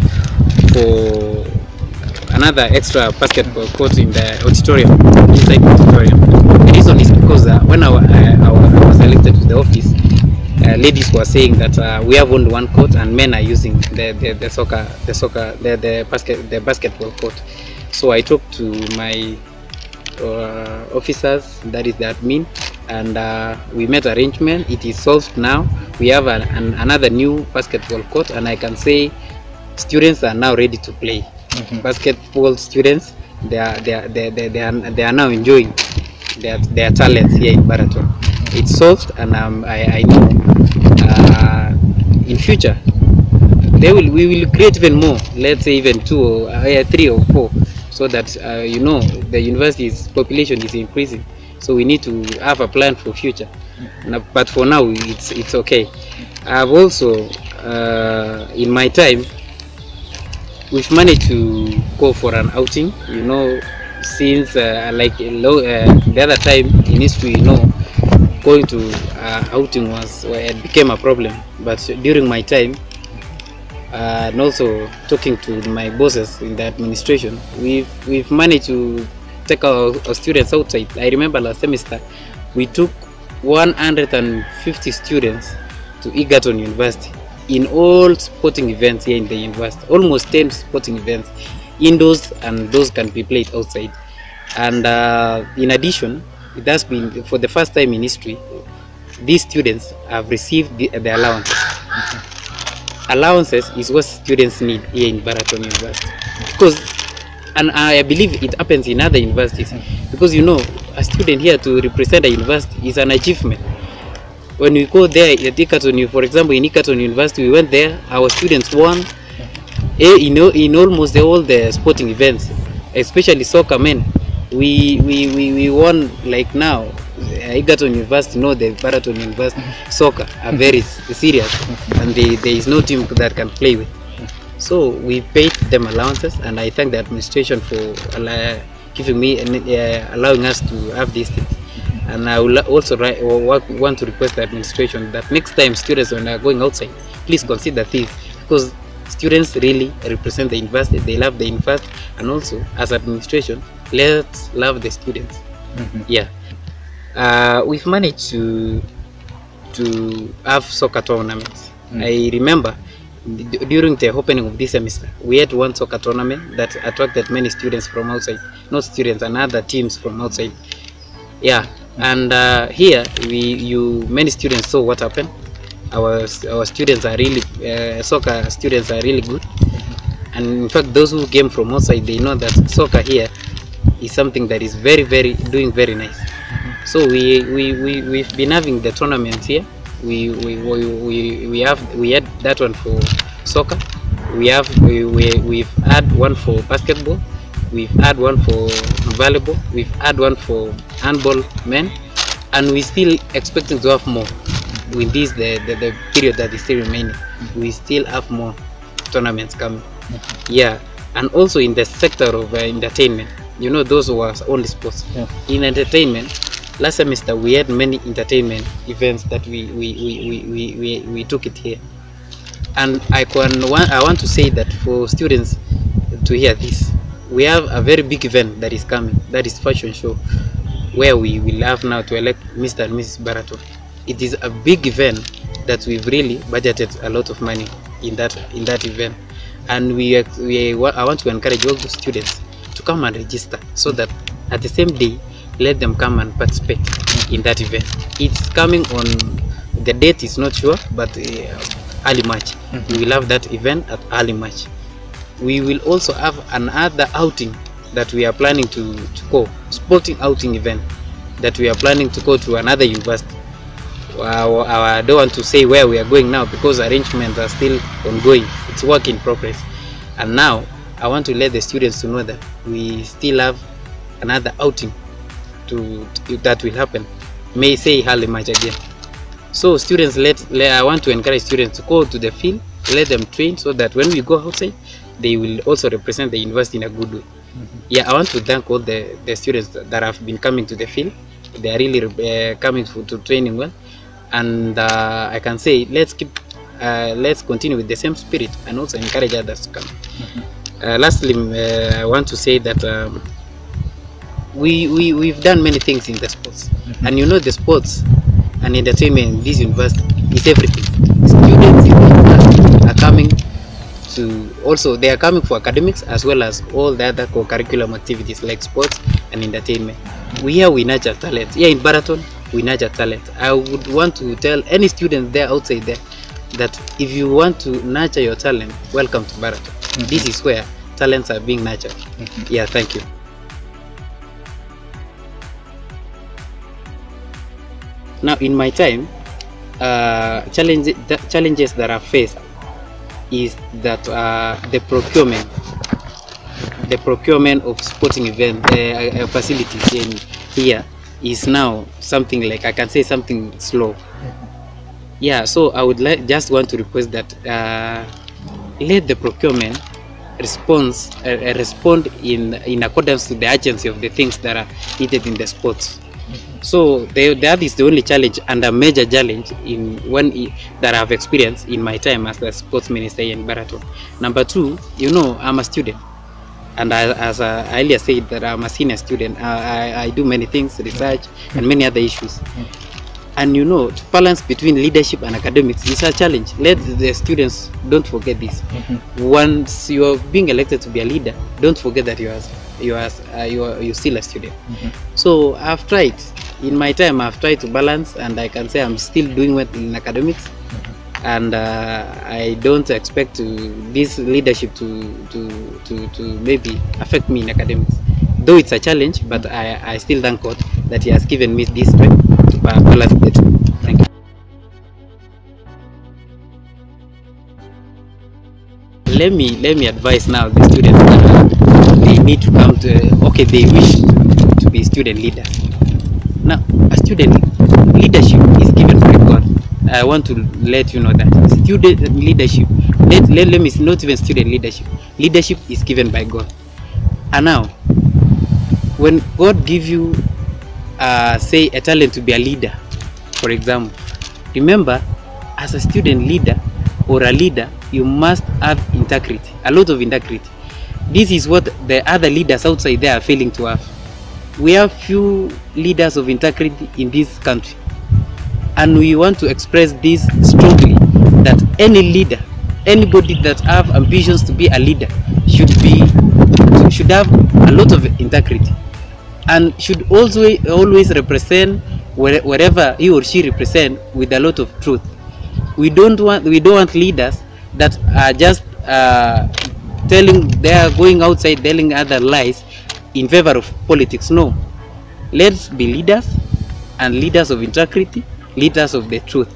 for another extra basketball court in the auditorium, inside the auditorium. The reason is because uh, when I, I, I was elected to the office, Uh, ladies were saying that uh, we have only one court, and men are using the, the, the soccer, the soccer, the, the basket, the basketball court. So I talked to my uh, officers, that is the admin, and uh, we made arrangement. It is solved now. We have an, an, another new basketball court, and I can say students are now ready to play. Mm-hmm. Basketball students, they are they are, they, they, they are they are now enjoying their their talents here in Baraton. It's solved, and um, I, I know uh, in future they will we will create even more. Let's say even two or uh, three or four, so that uh, you know the university's population is increasing. So we need to have a plan for future. Now, but for now, it's it's okay. I've also uh, in my time we've managed to go for an outing. You know, since uh, like low, uh, the other time in history, you know. Going to uh, outing was well, it became a problem, but during my time uh, and also talking to my bosses in the administration, we've we've managed to take our, our students outside. I remember last semester we took one hundred fifty students to Egerton University in all sporting events here in the university, almost ten sporting events indoors, and those can be played outside. And uh, in addition, it has been for the first time in history, these students have received the, the allowances. Mm-hmm. Allowances is what students need here in Baraton University, because, and I believe it happens in other universities, because you know, a student here to represent a university is an achievement. When we go there at Egerton, for example, in Egerton University, we went there, our students won in, in almost all the sporting events, especially soccer men. We, we we we won, like now Egerton University, no, the Baraton University soccer are very serious, and they, there is no team that can play with. So we paid them allowances, and I thank the administration for giving me uh, allowing us to have these things. And I will also write, want to request the administration that next time students when they are going outside, please consider this, because students really represent the university. They love the university, and also as administration, let's love the students. Mm-hmm. Yeah, uh, we've managed to to have soccer tournaments. Mm-hmm. I remember during the opening of this semester, we had one soccer tournament that attracted many students from outside, not students and other teams from outside. Yeah, and uh, here we you many students saw what happened. our our students are really uh, soccer students are really good, and in fact those who came from outside, they know that soccer here is something that is very very doing very nice. Mm-hmm. So we, we we we've been having the tournaments here. We we we we, we have we had that one for soccer. We have we, we we've had one for basketball. We've had one for volleyball. We've had one for handball men, and we're still expecting to have more. With this the, the, the period that is still remaining, we still have more tournaments coming. Yeah, and also in the sector of uh, entertainment, you know, those who are only sports. Yeah. In entertainment, last semester we had many entertainment events that we we we we we, we, we took it here, and I can I want to say that for students to hear this, we have a very big event that is coming. That is fashion show, where we will have now to elect Mister and Missus Baraton. It is a big event that we've really budgeted a lot of money in that in that event, and we we I want to encourage all the students to come and register so that at the same day let them come and participate in that event. It's coming on the date is not sure, but uh, early March. Mm-hmm. We will have that event at early March. We will also have another outing that we are planning to, to go, sporting outing event that we are planning to go to another university. I don't want to say where we are going now because arrangements are still ongoing. It's work in progress. And now I want to let the students to know that we still have another outing to, to that will happen. May say early March again. So students, let, let I want to encourage students to go to the field, let them train so that when we go outside, they will also represent the university in a good way. Mm-hmm. Yeah, I want to thank all the, the students that have been coming to the field. They are really uh, coming for, to training well. And uh, I can say, let's keep, uh, let's continue with the same spirit and also encourage others to come. Mm-hmm. uh, lastly, uh, I want to say that um, we, we, we've done many things in the sports. Mm-hmm. And you know the sports and entertainment in this university is everything. Students are coming to, also they are coming for academics as well as all the other co-curriculum activities like sports and entertainment. We here we nurture talent. Here in Baraton we nurture talent. I would want to tell any student there outside there that if you want to nurture your talent, welcome to Baraton. Mm-hmm. This is where talents are being nurtured. Mm-hmm. Yeah, thank you. Now in my time, uh, challenge, the challenges that are faced is that uh, the procurement the procurement of sporting event uh, uh, facilities in here is now something like I can say something slow. Yeah, so I would like just want to request that uh, let the procurement response uh, respond in in accordance to the urgency of the things that are needed in the sports. So they, that is the only challenge and a major challenge in one that I've experienced in my time as the sports minister in Baraton. Number two, you know, I'm a student, and I, as I earlier said, that I'm a senior student. I, I, I do many things, research and many other issues. And you know, to balance between leadership and academics is a challenge. Let the students don't forget this. Mm-hmm. Once you are being elected to be a leader, don't forget that you are you are uh, you are you're still a student. Mm-hmm. So I've tried. In my time, I've tried to balance, and I can say I'm still doing well in academics. Mm-hmm. And uh, I don't expect to this leadership to, to to to maybe affect me in academics. Though it's a challenge, but I I still thank God that He has given me this strength. Thank you. Let me let me advise now the students that they need to come to. Okay, they wish to be student leaders. Now, a student leadership is given by God. I want to let you know that student leadership. Let let, let me not even student leadership. Leadership is given by God. And now, when God gives you. Uh, say a talent to be a leader, for example. Remember, as a student leader or a leader, you must have integrity, a lot of integrity. This is what the other leaders outside there are failing to have. We have few leaders of integrity in this country, and we want to express this strongly that any leader, anybody that have ambitions to be a leader, should be should have a lot of integrity. And should also always represent wherever he or she represent with a lot of truth. We don't want we don't want leaders that are just uh, telling they are going outside telling other lies in favor of politics. No, let's be leaders, and leaders of integrity, leaders of the truth.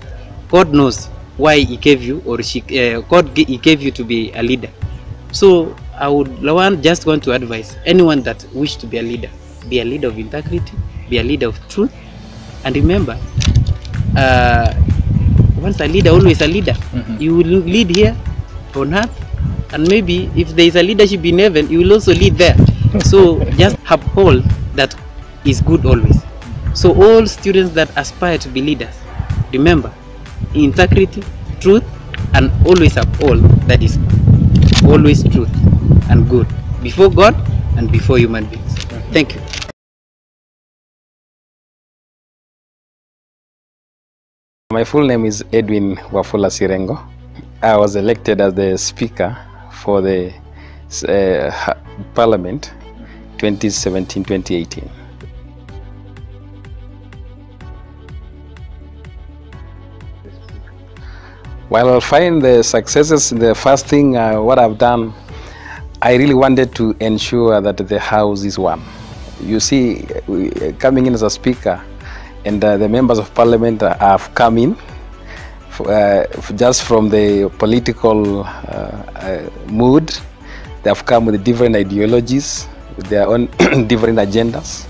God knows why he gave you, or she, uh, God he gave you to be a leader. So I would Lawan just want to advise anyone that wish to be a leader, be a leader of integrity, be a leader of truth, and remember, uh, once a leader, always a leader. Mm-hmm. You will lead here on earth, and maybe if there is a leadership in heaven, you will also lead there. So just uphold that is good always. So all students that aspire to be leaders, remember, integrity, truth, and always uphold that is good. Always truth and good before God and before human beings. Thank you. My full name is Edwin Wafula Sirengo. I was elected as the speaker for the uh, Parliament twenty seventeen twenty eighteen. While I find the successes, the first thing uh, what I've done, I really wanted to ensure that the house is one. You see, coming in as a speaker, and uh, the members of parliament uh, have come in uh, just from the political uh, uh, mood. They have come with different ideologies, with their own different agendas,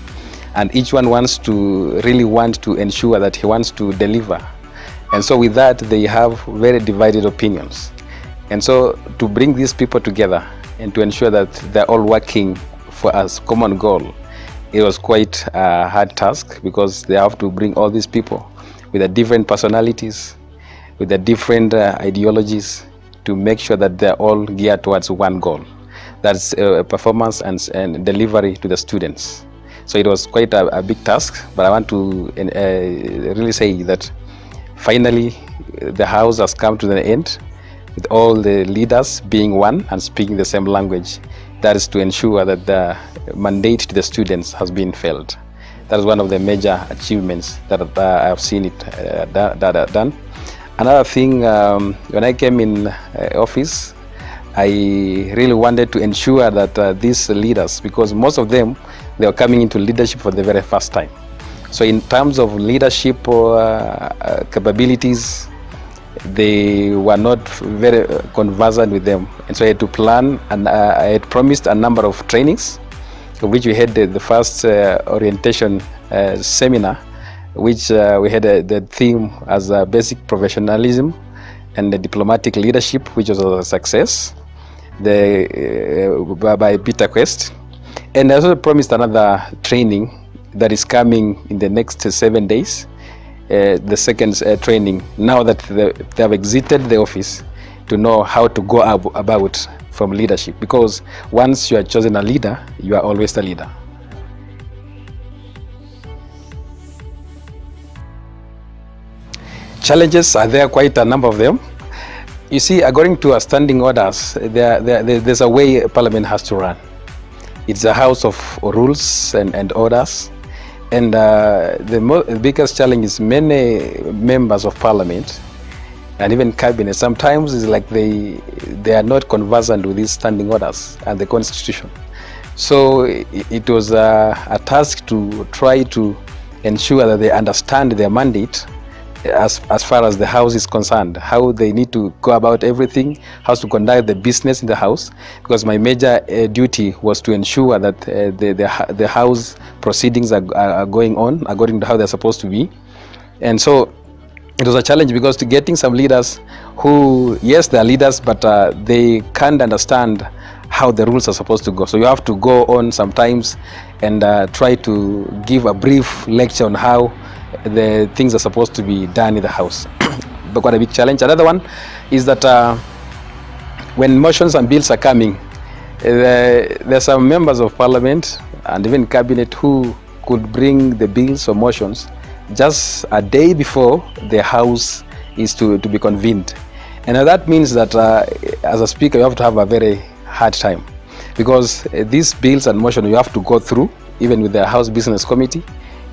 and each one wants to really want to ensure that he wants to deliver. And so with that, they have very divided opinions. And so to bring these people together and to ensure that they're all working for a common goal, it was quite a hard task, because they have to bring all these people with the different personalities, with the different uh, ideologies, to make sure that they're all geared towards one goal. That's uh, performance and, and delivery to the students. So it was quite a, a big task, but I want to uh, really say that finally the house has come to the end, with all the leaders being one and speaking the same language. That is to ensure that the mandate to the students has been felt. That is one of the major achievements that uh, I have seen it uh, that, that I've done. Another thing, um, when I came in uh, office, I really wanted to ensure that uh, these leaders, because most of them, they are coming into leadership for the very first time. So in terms of leadership uh, uh, capabilities, they were not very conversant with them, and so I had to plan, and uh, I had promised a number of trainings, which we had the, the first uh, orientation uh, seminar, which uh, we had uh, the theme as uh, basic professionalism and the diplomatic leadership, which was a success the, uh, by Peter Quest. And I also promised another training that is coming in the next uh, seven days. Uh, the second uh, training, now that the, they have exited the office, to know how to go ab about from leadership, because once you are chosen a leader, you are always a leader. Challenges are there, quite a number of them. You see, according to our standing orders, there, there, there's a way Parliament has to run. It's a house of rules and, and orders. And uh, the, mo the biggest challenge is many members of parliament and even cabinet. Sometimes it's like they they are not conversant with these standing orders and the constitution. So it, it was uh, a task to try to ensure that they understand their mandate as as far as the house is concerned, how they need to go about everything, how to conduct the business in the house. Because my major uh, duty was to ensure that uh, the, the the house proceedings are, are going on according to how they're supposed to be. And so it was a challenge, because to getting some leaders who, yes, they're leaders, but uh, they can't understand how the rules are supposed to go. So you have to go on sometimes and uh, try to give a brief lecture on how the things are supposed to be done in the house. But quite a big challenge. Another one is that uh, when motions and bills are coming, uh, there are some members of parliament and even cabinet who could bring the bills or motions just a day before the house is to, to be convened. And that means that uh, as a speaker, you have to have a very hard time, because uh, these bills and motions you have to go through, even with the House Business Committee,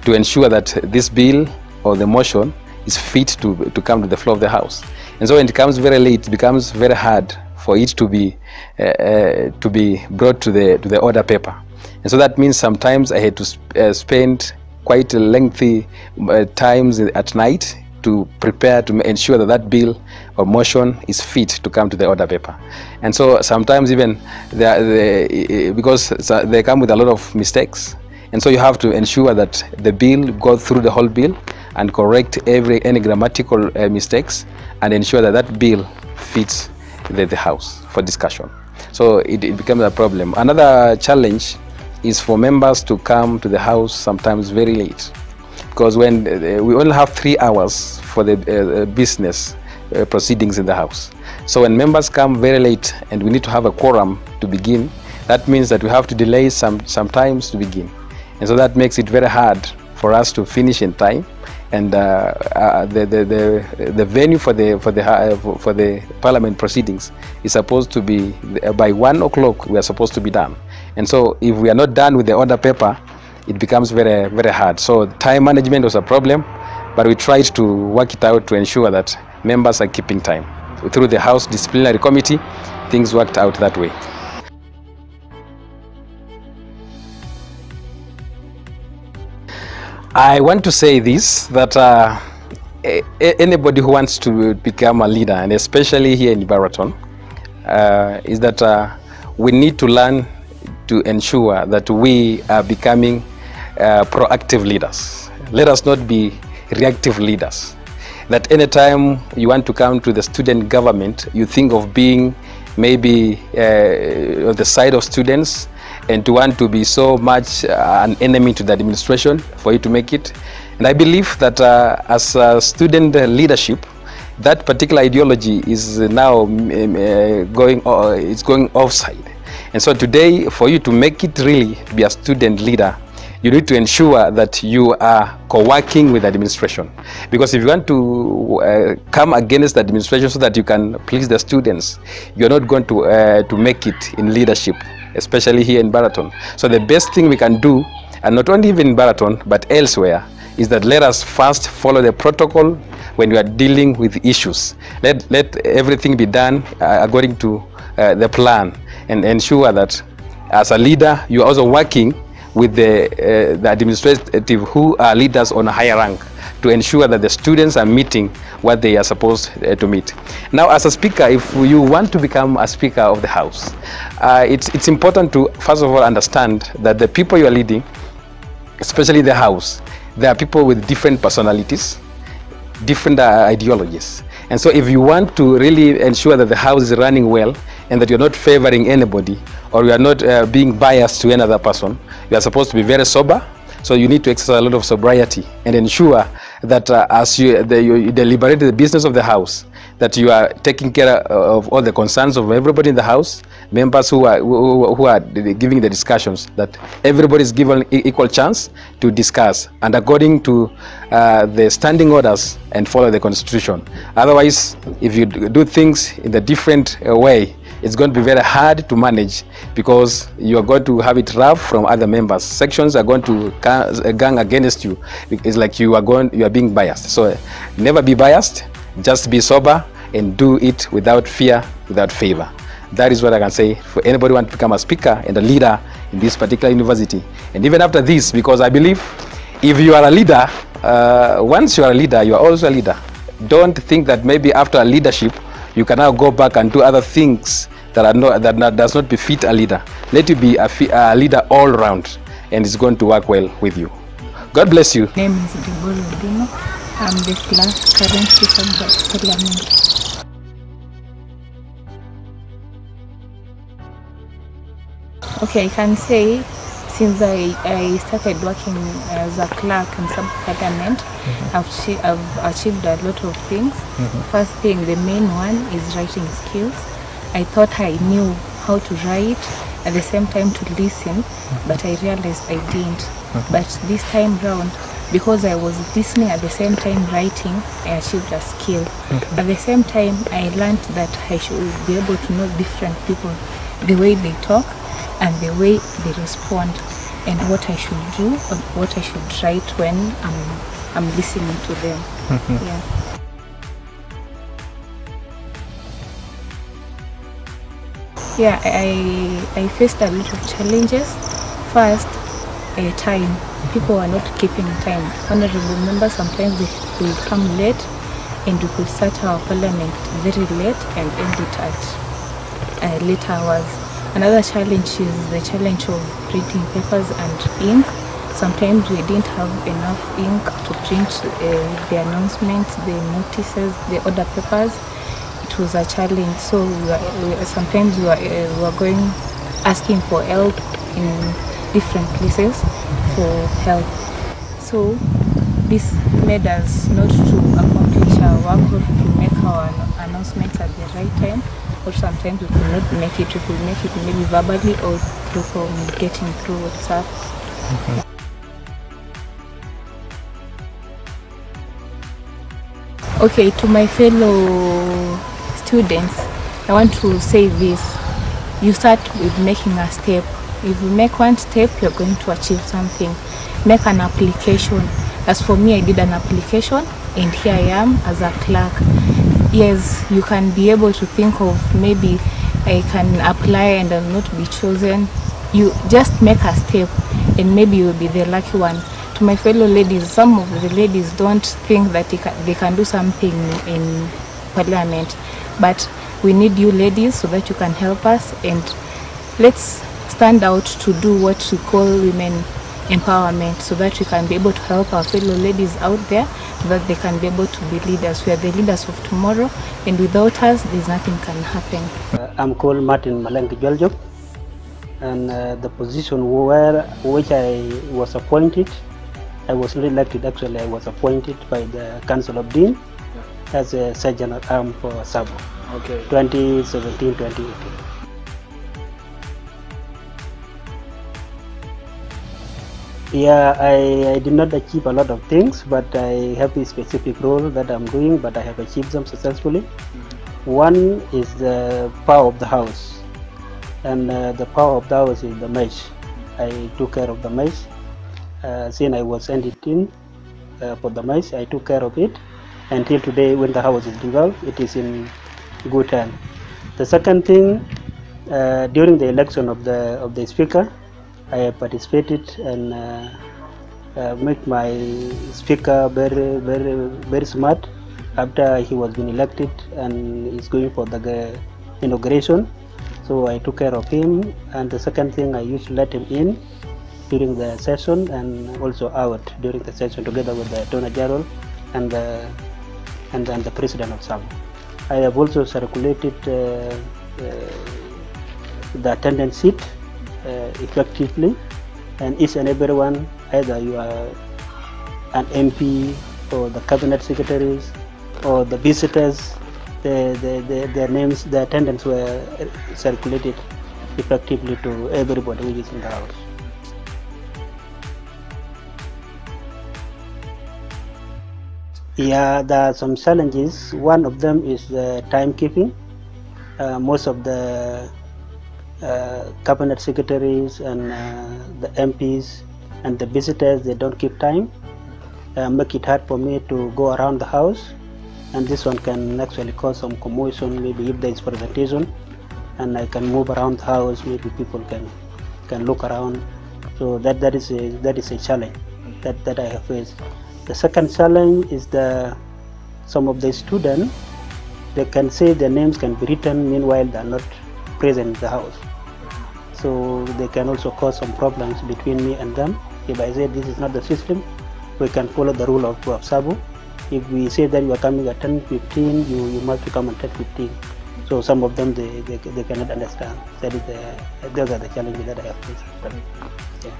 to ensure that this bill or the motion is fit to, to come to the floor of the House. And so when it comes very late, it becomes very hard for it to be uh, uh, to be brought to the to the order paper. And so that means sometimes I had to sp uh, spend quite a lengthy uh, times at night to prepare to ensure that that bill or motion is fit to come to the order paper. And so sometimes even they, they, because they come with a lot of mistakes, and so you have to ensure that the bill goes through the whole bill and correct every any grammatical uh, mistakes and ensure that that bill fits the, the house for discussion. So it, it becomes a problem. Another challenge is for members to come to the house sometimes very late, because when uh, we only have three hours for the uh, business uh, proceedings in the house. So when members come very late and we need to have a quorum to begin, that means that we have to delay some sometimes to begin. And so that makes it very hard for us to finish in time. And uh, uh, the, the, the, the venue for the, for, the, uh, for, for the parliament proceedings is supposed to be, uh, by one o'clock we are supposed to be done. And so if we are not done with the order paper, it becomes very, very hard. So time management was a problem, but we tried to work it out to ensure that members are keeping time. Through the House Disciplinary Committee, things worked out that way. I want to say this, that uh, anybody who wants to become a leader, and especially here in Baraton, uh, is that uh, we need to learn to ensure that we are becoming uh, proactive leaders. Let us not be reactive leaders. That anytime you want to come to the student government, you think of being maybe uh, on the side of students, and to want to be so much uh, an enemy to the administration for you to make it. And I believe that uh, as uh, student leadership, that particular ideology is now um, uh, going, uh, it's going offside. And so today, for you to make it really to be a student leader, you need to ensure that you are co-working with the administration. Because if you want to uh, come against the administration so that you can please the students, you're not going to, uh, to make it in leadership, especially here in Baraton. So the best thing we can do, and not only even in Baraton, but elsewhere, is that let us first follow the protocol when we are dealing with issues. Let, let everything be done uh, according to uh, the plan, and ensure that as a leader, you are also working with the, uh, the administrative who are leaders on a higher rank to ensure that the students are meeting what they are supposed uh, to meet. Now, as a speaker, if you want to become a speaker of the house, uh, it's, it's important to, first of all, understand that the people you are leading, especially the house, there are people with different personalities, different uh, ideologies. And so if you want to really ensure that the house is running well and that you're not favoring anybody, or you are not uh, being biased to another person, you are supposed to be very sober. So you need to exercise a lot of sobriety and ensure that uh, as you, the, you deliberate the business of the house, that you are taking care of all the concerns of everybody in the house, members who are, who, who are giving the discussions, that everybody is given equal chance to discuss and according to uh, the standing orders and follow the constitution. Otherwise, if you do things in a different way, it's going to be very hard to manage, because you are going to have it rough from other members. Sections are going to gang against you. It's like you are going, you are being biased. So never be biased, just be sober and do it without fear, without favor. That is what I can say for anybody who wants to become a speaker and a leader in this particular university. And even after this, because I believe if you are a leader, uh, once you are a leader, you are also a leader. Don't think that maybe after leadership, you can now go back and do other things that are not, that not, does not befit a leader. Let you be a, a leader all round, and it's going to work well with you. God bless you. My name is Dibolu. I'm the class currently from the Parliament. Okay, I can say since I, I started working as a clerk in some government, mm-hmm. I've, I've achieved a lot of things. Mm-hmm. First thing, the main one is writing skills. I thought I knew how to write, at the same time to listen, mm-hmm. but I realized I didn't. Mm-hmm. But this time round, because I was listening at the same time writing, I achieved a skill. Mm-hmm. At the same time, I learned that I should be able to know different people, the way they talk, and the way they respond, and what I should do or what I should write when I'm, I'm listening to them. Mm-hmm. Yeah. yeah, I, I faced a lot of challenges. First, uh, time. People are not keeping time. Honorable members, sometimes they will come late, and we could start our parliament very late and end it at uh, late hours. Another challenge is the challenge of printing papers and ink. Sometimes we didn't have enough ink to print uh, the announcements, the notices, the other papers. It was a challenge, so we were, we, sometimes we were, uh, we were going, asking for help in different places for help. So this made us not to accomplish our work or to make our announcements at the right time, or sometimes we could not make it. We could make it maybe verbally or through communicating through WhatsApp. Okay. Okay, to my fellow students, I want to say this. You start with making a step. If you make one step, you're going to achieve something. Make an application. As for me, I did an application, and here I am as a clerk. Yes, you can be able to think of maybe I can apply and I'll not be chosen. You just make a step, and maybe you'll be the lucky one. To my fellow ladies, some of the ladies don't think that they can, they can do something in parliament, but we need you ladies so that you can help us, and let's stand out to do what we call women empowerment, so that we can be able to help our fellow ladies out there, so that they can be able to be leaders. We are the leaders of tomorrow, and without us, there's nothing can happen. Uh, I'm called Martin Malenki Joljok, and uh, the position where which I was appointed, I was re-elected. Actually, I was appointed by the Council of Dean as a surgeon at arm for Sabu. Okay. twenty seventeen twenty eighteen. Yeah, I, I did not achieve a lot of things, but I have a specific role that I'm doing, but I have achieved them successfully. Mm-hmm. One is the power of the house, and uh, the power of the house is the mesh. I took care of the mesh. Uh, since I was sent it in uh, for the mesh, I took care of it. Until today, when the house is developed, it is in good hand. The second thing, uh, during the election of the, of the speaker, I participated and uh, uh, made my speaker very, very, very smart. After he was been elected and is going for the inauguration, so I took care of him. And the second thing, I used to let him in during the session and also out during the session, together with the Attorney General and the and then the President of Sabu. I have also circulated uh, uh, the attendance seat Uh, effectively, and each and everyone, either you are an M P or the cabinet secretaries or the visitors, the, the, the, their names, the attendants were circulated effectively to everybody who is in the house. Yeah, there are some challenges. One of them is the timekeeping. Uh, most of the Uh, cabinet secretaries and uh, the M Ps and the visitors, they don't keep time, uh, make it hard for me to go around the house, and this one can actually cause some commotion. Maybe if there is presentation and I can move around the house, maybe people can can look around. So that that is a that is a challenge that that I have faced. The second challenge is the some of the students, they can say their names can be written, meanwhile they are not present in the house. So they can also cause some problems between me and them. If I say this is not the system, we can follow the rule of, of Sabu. If we say that you are coming at ten fifteen, you, you must come at ten fifteen. So some of them, they, they, they cannot understand. That is the, those are the challenges that I have faced. Yeah.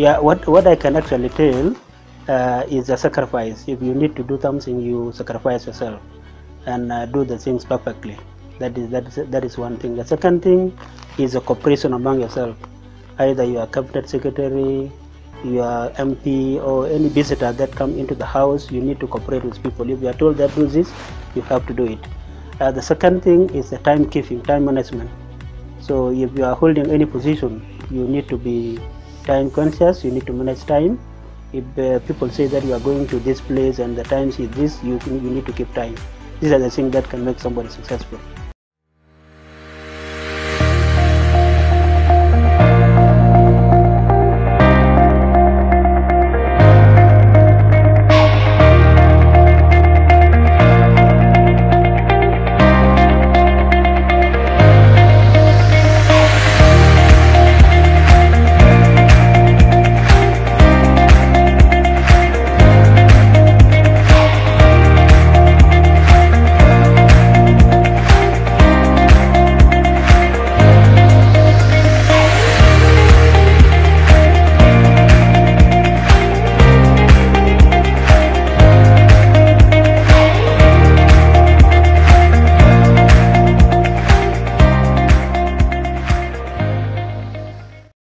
yeah, what what I can actually tell uh, is a sacrifice. If you need to do something, you sacrifice yourself and uh, do the things perfectly. That is that is that is one thing. The second thing is a cooperation among yourself. Either you are cabinet secretary, you are M P, or any visitor that come into the house, you need to cooperate with people. If you are told that do this, you have to do it. Uh, the second thing is the timekeeping, time management. So if you are holding any position, you need to be time conscious. You need to manage time. If uh, people say that you are going to this place and the time is this, you, you need to keep time. These are the things that can make somebody successful.